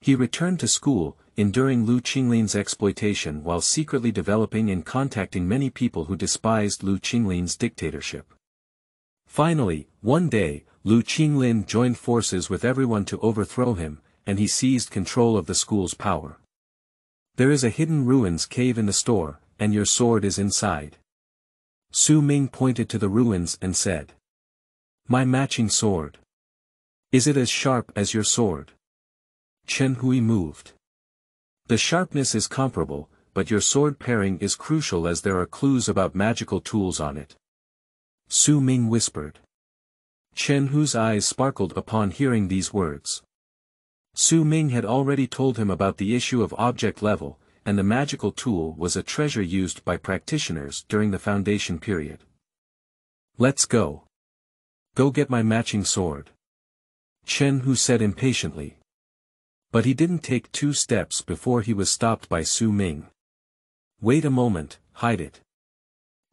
He returned to school, enduring Lu Qinglin's exploitation while secretly developing and contacting many people who despised Lu Qinglin's dictatorship. Finally, one day, Lu Qinglin joined forces with everyone to overthrow him, and he seized control of the school's power. There is a hidden ruins cave in the store, and your sword is inside. Su Ming pointed to the ruins and said, "My matching sword. Is it as sharp as your sword?" Chen Hui moved. "The sharpness is comparable, but your sword pairing is crucial as there are clues about magical tools on it," Su Ming whispered. Chen Hu's eyes sparkled upon hearing these words. Su Ming had already told him about the issue of object level, and the magical tool was a treasure used by practitioners during the foundation period. "Let's go. Go get my matching sword," Chen Hu said impatiently. But he didn't take two steps before he was stopped by Su Ming. "Wait a moment, hide it.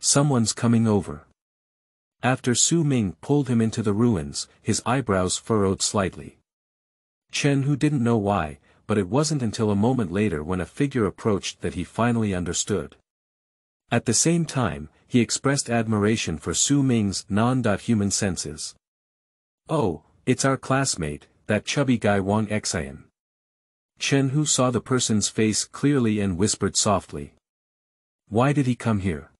Someone's coming over." After Su Ming pulled him into the ruins, his eyebrows furrowed slightly. Chen Hu didn't know why, but it wasn't until a moment later when a figure approached that he finally understood. At the same time, he expressed admiration for Su Ming's non-human senses. "Oh, it's our classmate, that chubby guy Wang Xian." Chen Hu saw the person's face clearly and whispered softly. "Why did he come here?"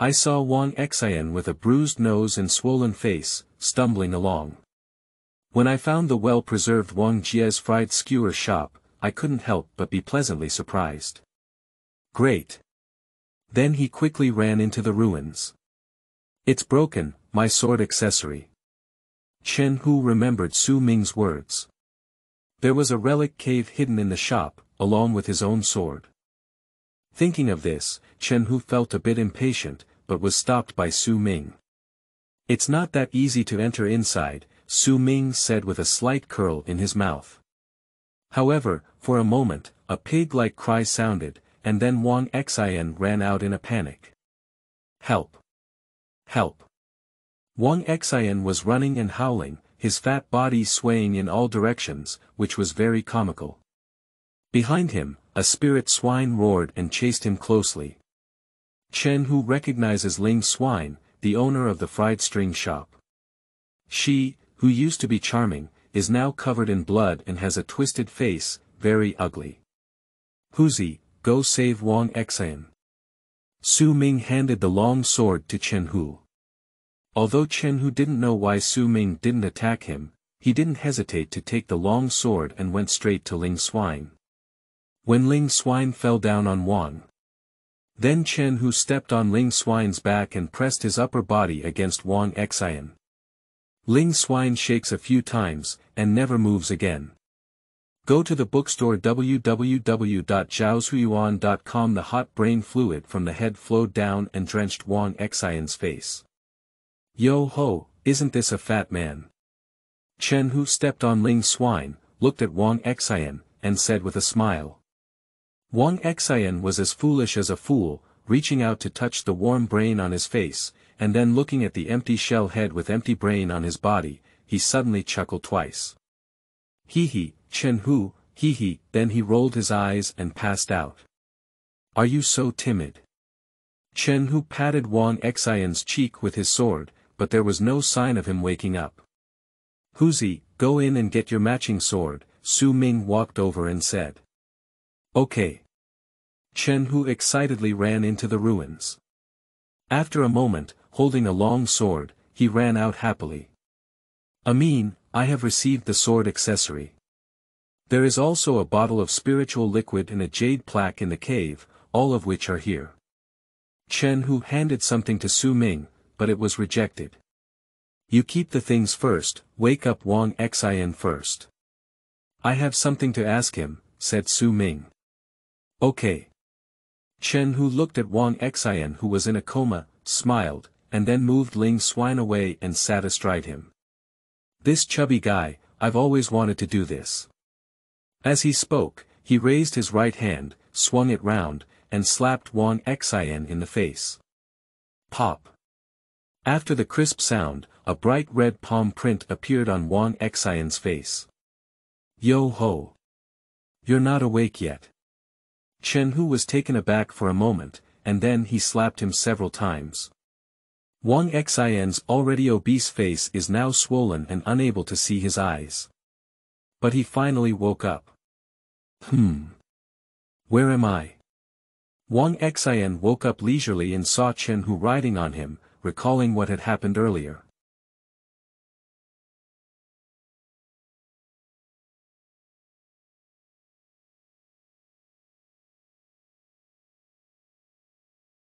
"I saw Wang Xian with a bruised nose and swollen face, stumbling along. When I found the well-preserved Wang Jie's fried skewer shop, I couldn't help but be pleasantly surprised." "Great." Then he quickly ran into the ruins. "It's broken, my sword accessory." Chen Hu remembered Su Ming's words. There was a relic cave hidden in the shop, along with his own sword. Thinking of this, Chen Hu felt a bit impatient, but was stopped by Su Ming. "It's not that easy to enter inside," Su Ming said with a slight curl in his mouth. However, for a moment, a pig-like cry sounded, and then Wang Xian ran out in a panic. "Help! Help!" Wang Xian was running and howling, his fat body swaying in all directions, which was very comical. Behind him, a spirit swine roared and chased him closely. Chen Hu recognizes Ling Swine, the owner of the fried string shop. She, who used to be charming, is now covered in blood and has a twisted face, very ugly. "Huzi, go save Wang Xian." Su Ming handed the long sword to Chen Hu. Although Chen Hu didn't know why Su Ming didn't attack him, he didn't hesitate to take the long sword and went straight to Ling Swine. When Ling Swine fell down on Wang, then Chen Hu stepped on Ling Swine's back and pressed his upper body against Wang Xian. Ling Swine shakes a few times, and never moves again. Go to the bookstore w w w dot zhao shu yuan dot com. The hot brain fluid from the head flowed down and drenched Wang Xian's face. "Yo ho, isn't this a fat man?" Chen Hu stepped on Ling Swine, looked at Wang Xian, and said with a smile. Wang Xian was as foolish as a fool, reaching out to touch the warm brain on his face, and then looking at the empty shell head with empty brain on his body, he suddenly chuckled twice. "Hee hee, Chen Hu, hee hee," then he rolled his eyes and passed out. Are you so timid? Chen Hu patted Wang Xian's cheek with his sword, but there was no sign of him waking up. Huzi, go in and get your matching sword, Su Ming walked over and said. Okay. Chen Hu excitedly ran into the ruins. After a moment, holding a long sword, he ran out happily. Amin, I have received the sword accessory. There is also a bottle of spiritual liquid and a jade plaque in the cave, all of which are here. Chen Hu handed something to Su Ming, but it was rejected. You keep the things first, wake up Wang Xian first. I have something to ask him, said Su Ming. Okay. Chen Hu looked at Wang Xian, who was in a coma, smiled, and then moved Ling Swan away and sat astride him. This chubby guy, I've always wanted to do this. As he spoke, he raised his right hand, swung it round, and slapped Wang Xian in the face. Pop. After the crisp sound, a bright red palm print appeared on Wang Xian's face. Yo-ho! You're not awake yet. Chen Hu was taken aback for a moment, and then he slapped him several times. Wang Xian's already obese face is now swollen and unable to see his eyes. But he finally woke up. Hmm. Where am I? Wang Xian woke up leisurely and saw Chen Hu riding on him, recalling what had happened earlier.